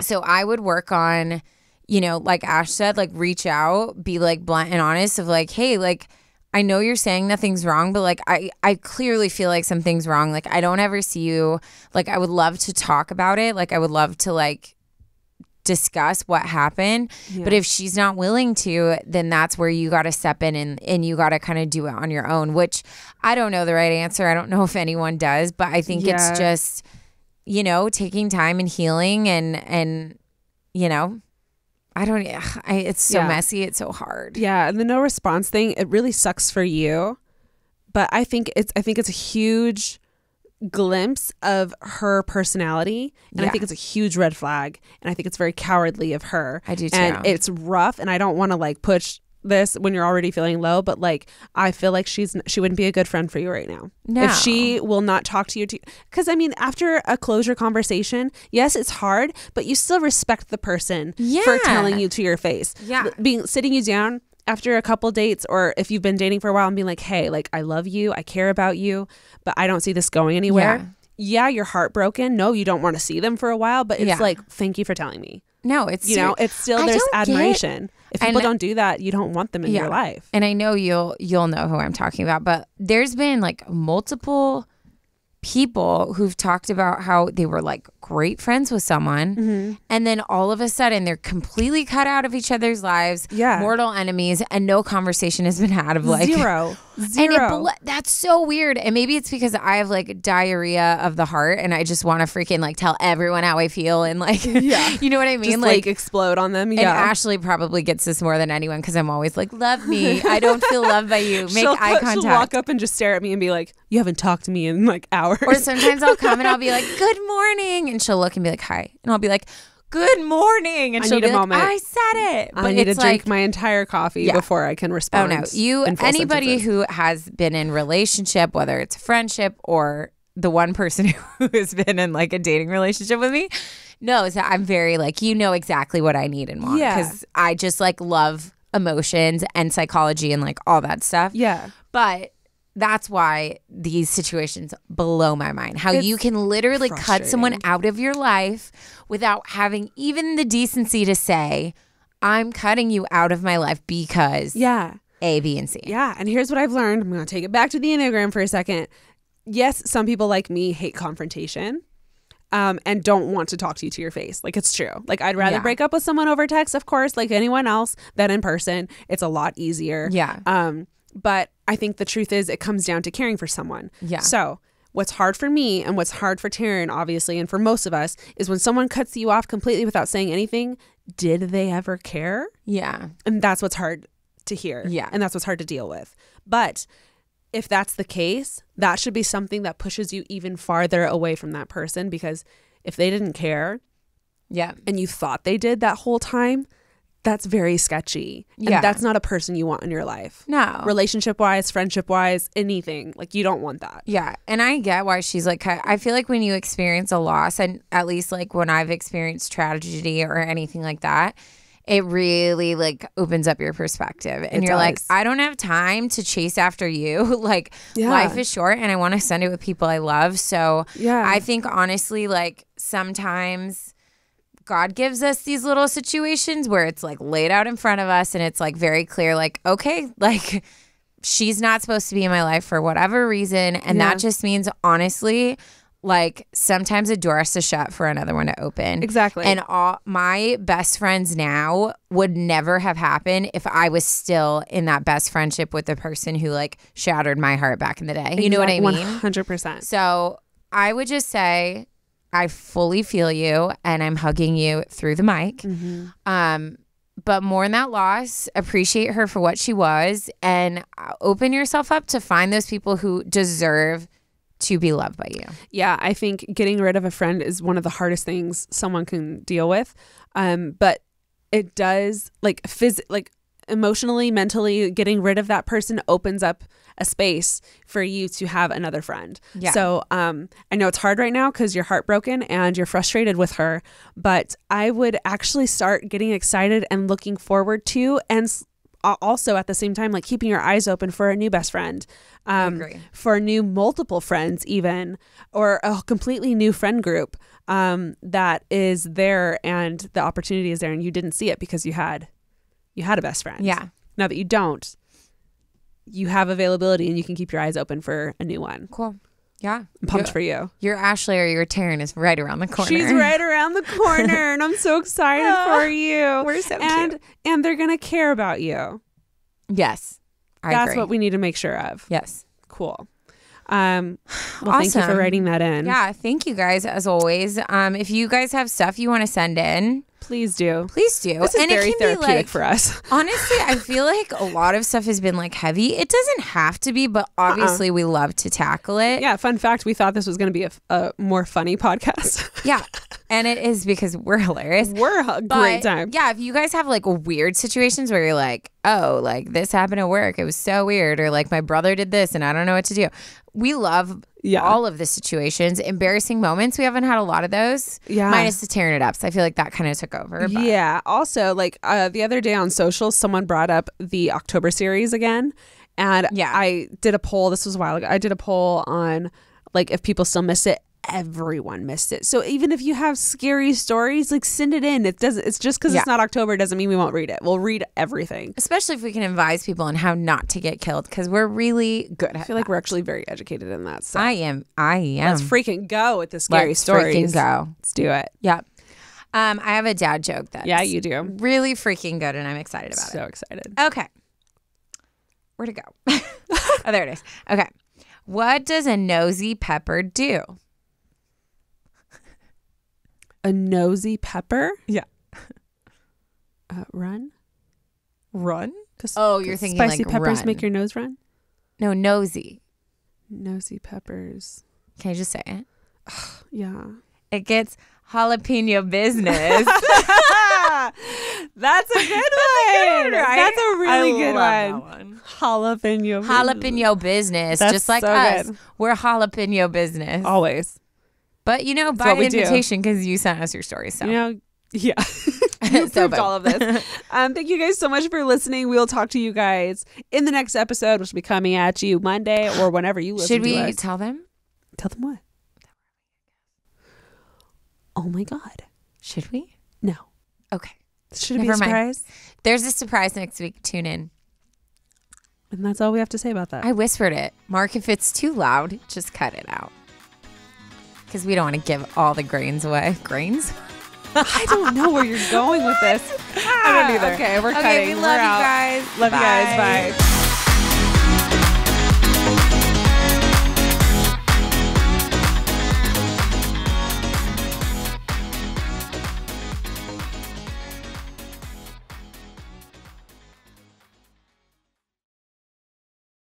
So I would work on, you know, like Ash said, like, reach out, be like blunt and honest of like, hey, like, I know you're saying nothing's wrong, but like, I clearly feel like something's wrong. Like, I don't ever see you. Like, I would love to talk about it. Like, I would love to like discuss what happened. Yeah. But if she's not willing to, then that's where you got to step in and you got to kind of do it on your own, which I don't know the right answer. I don't know if anyone does, but I think it's just, you know, taking time and healing and you know, it's so messy. It's so hard. Yeah. And the no response thing, it really sucks for you, but I think it's a huge glimpse of her personality, and I think it's a huge red flag, and I think it's very cowardly of her. I do too. And it's rough, and I don't want to like push this when you're already feeling low, but like, I feel like she wouldn't be a good friend for you right now. No. If she will not talk to you, because I mean, after a closure conversation, yes, it's hard, but you still respect the person for telling you to your face. Yeah. Sitting you down after a couple dates, or if you've been dating for a while, and being like, hey, like, I love you, I care about you, but I don't see this going anywhere. Yeah, you're heartbroken. No, you don't want to see them for a while, but it's like, thank you for telling me. No, it's, you know, it's still, there's admiration. If people don't do that, you don't want them in your life. And I know you'll know who I'm talking about, but there's been like multiple people who've talked about how they were like great friends with someone, and then all of a sudden they're completely cut out of each other's lives, mortal enemies, and no conversation has been had of like zero. And that's so weird. And maybe it's because I have like diarrhea of the heart, and I just want to freaking like tell everyone how I feel and like you know what I mean, just like explode on them. And Ashley probably gets this more than anyone, because I'm always like, love me, I don't feel loved by you. Make eye contact. She'll walk up and just stare at me and be like, you haven't talked to me in like hours. Or sometimes I'll come and I'll be like, good morning, and she'll look and be like, hi, and I'll be like, good morning, and she'll be like, I said it. But I need to drink my entire coffee before I can respond. Oh no, anybody who has been in relationship, whether it's friendship or the one person who has been in like a dating relationship with me, knows that I'm very like, you know exactly what I need and want, because I just like love emotions and psychology and like all that stuff. Yeah, but that's why these situations blow my mind. How it's you can literally cut someone out of your life without having even the decency to say, I'm cutting you out of my life because A, B, and C. Yeah. And here's what I've learned. I'm going to take it back to the Enneagram for a second. Yes, some people like me hate confrontation. And don't want to talk to you to your face. Like, it's true. Like, I'd rather break up with someone over text, of course, like anyone else, than in person. It's a lot easier. Yeah. But I think the truth is, it comes down to caring for someone. Yeah. So What's hard for me and what's hard for Taryn, obviously, and for most of us, is when someone cuts you off completely without saying anything, did they ever care? Yeah. And that's what's hard to hear. Yeah. And that's what's hard to deal with. But if that's the case, that should be something that pushes you even farther away from that person, because if they didn't care, yeah, and you thought they did that whole time, that's very sketchy. And yeah, that's not a person you want in your life. No. Relationship-wise, friendship-wise, anything. Like, you don't want that. Yeah. And I get why she's like, I feel like when you experience a loss, and at least like when I've experienced tragedy or anything like that, it really like opens up your perspective. And you're like, I don't have time to chase after you. Like, yeah, life is short and I want to spend it with people I love. So yeah, I think honestly, like, sometimes God gives us these little situations where it's like laid out in front of us and it's like very clear, like, okay, like, she's not supposed to be in my life for whatever reason. And yeah, that just means, honestly, like, sometimes a door has to shut for another one to open. Exactly. And all my best friends now would never have happened if I was still in that best friendship with the person who like shattered my heart back in the day. You know what I mean? 100%. So I would just say, I fully feel you and I'm hugging you through the mic. Mm-hmm. But mourn that loss, appreciate her for what she was, and open yourself up to find those people who deserve to be loved by you. Yeah, I think getting rid of a friend is one of the hardest things someone can deal with. But it does, like, emotionally, mentally, getting rid of that person opens up a space for you to have another friend. Yeah. So I know it's hard right now because you're heartbroken and you're frustrated with her, but I would actually start getting excited and looking forward to, and also at the same time, like, keeping your eyes open for a new best friend, for new multiple friends even, or a completely new friend group that is there and the opportunity is there and you didn't see it because you had a best friend. Yeah. Now that you don't, you have availability and you can keep your eyes open for a new one. Cool. Yeah. I'm pumped for you. Your Ashley or your Taryn is right around the corner. She's right around the corner and I'm so excited for you. We're so cute. And they're going to care about you. Yes. That's what we need to make sure of. Yes. Cool. Well, awesome. Thank you for writing that in. Yeah. Thank you guys, as always. If you guys have stuff you want to send in, please do. Please do. This is very therapeutic for us. Honestly, I feel like a lot of stuff has been like heavy. It doesn't have to be, but obviously we love to tackle it. Yeah. Fun fact, we thought this was going to be a more funny podcast. Yeah. And it is, because we're hilarious. We're a great time. Yeah. If you guys have like weird situations where you're like, oh, like this happened at work, it was so weird, or like my brother did this and I don't know what to do. We love all of the situations. Embarrassing moments. We haven't had a lot of those. Yeah. Minus the tearing it up. So I feel like that kind of took over. But. Yeah. Also, like the other day on social, someone brought up the October series again. And I did a poll. This was a while ago. I did a poll on like if people still miss it. Everyone missed it. So even if you have scary stories, like, send it in. It doesn't, it's just because it's not October doesn't mean we won't read it. We'll read everything. Especially if we can advise people on how not to get killed, because we're really good at that. I feel like we're actually very educated in that. So. I am. Let's freaking go with the scary stories. Let's freaking go. Let's do it. Yep. I have a dad joke that's you do. Really freaking good, and I'm excited about it. So excited. Okay. Where'd it go? Oh, there it is. Okay. What does a nosy pepper do? A nosy pepper? Yeah. Run? Run? Oh, you're thinking like spicy peppers run. Make your nose run? No, nosy. Nosy peppers. Can I just say it? Yeah. It gets jalapeno business. That's a good one, right? That's a really good one. Jalapeno business. Jalapeno business. That's just like so us. Good. We're jalapeno business. Always. But, you know, by invitation, because you sent us your story. So, you know, yeah, you approved all of this. Thank you guys so much for listening. We'll talk to you guys in the next episode, which will be coming at you Monday or whenever you listen to us. Should we tell them? Tell them what? Oh, my God. Should we? No. Okay. Should it be a surprise? There's a surprise next week. Tune in. And that's all we have to say about that. I whispered it. Mark, if it's too loud, just cut it out. Because we don't want to give all the grains away. Grains? I don't know where you're going with this. I don't either. Okay, we're cutting. We love you guys. Love you guys. Bye.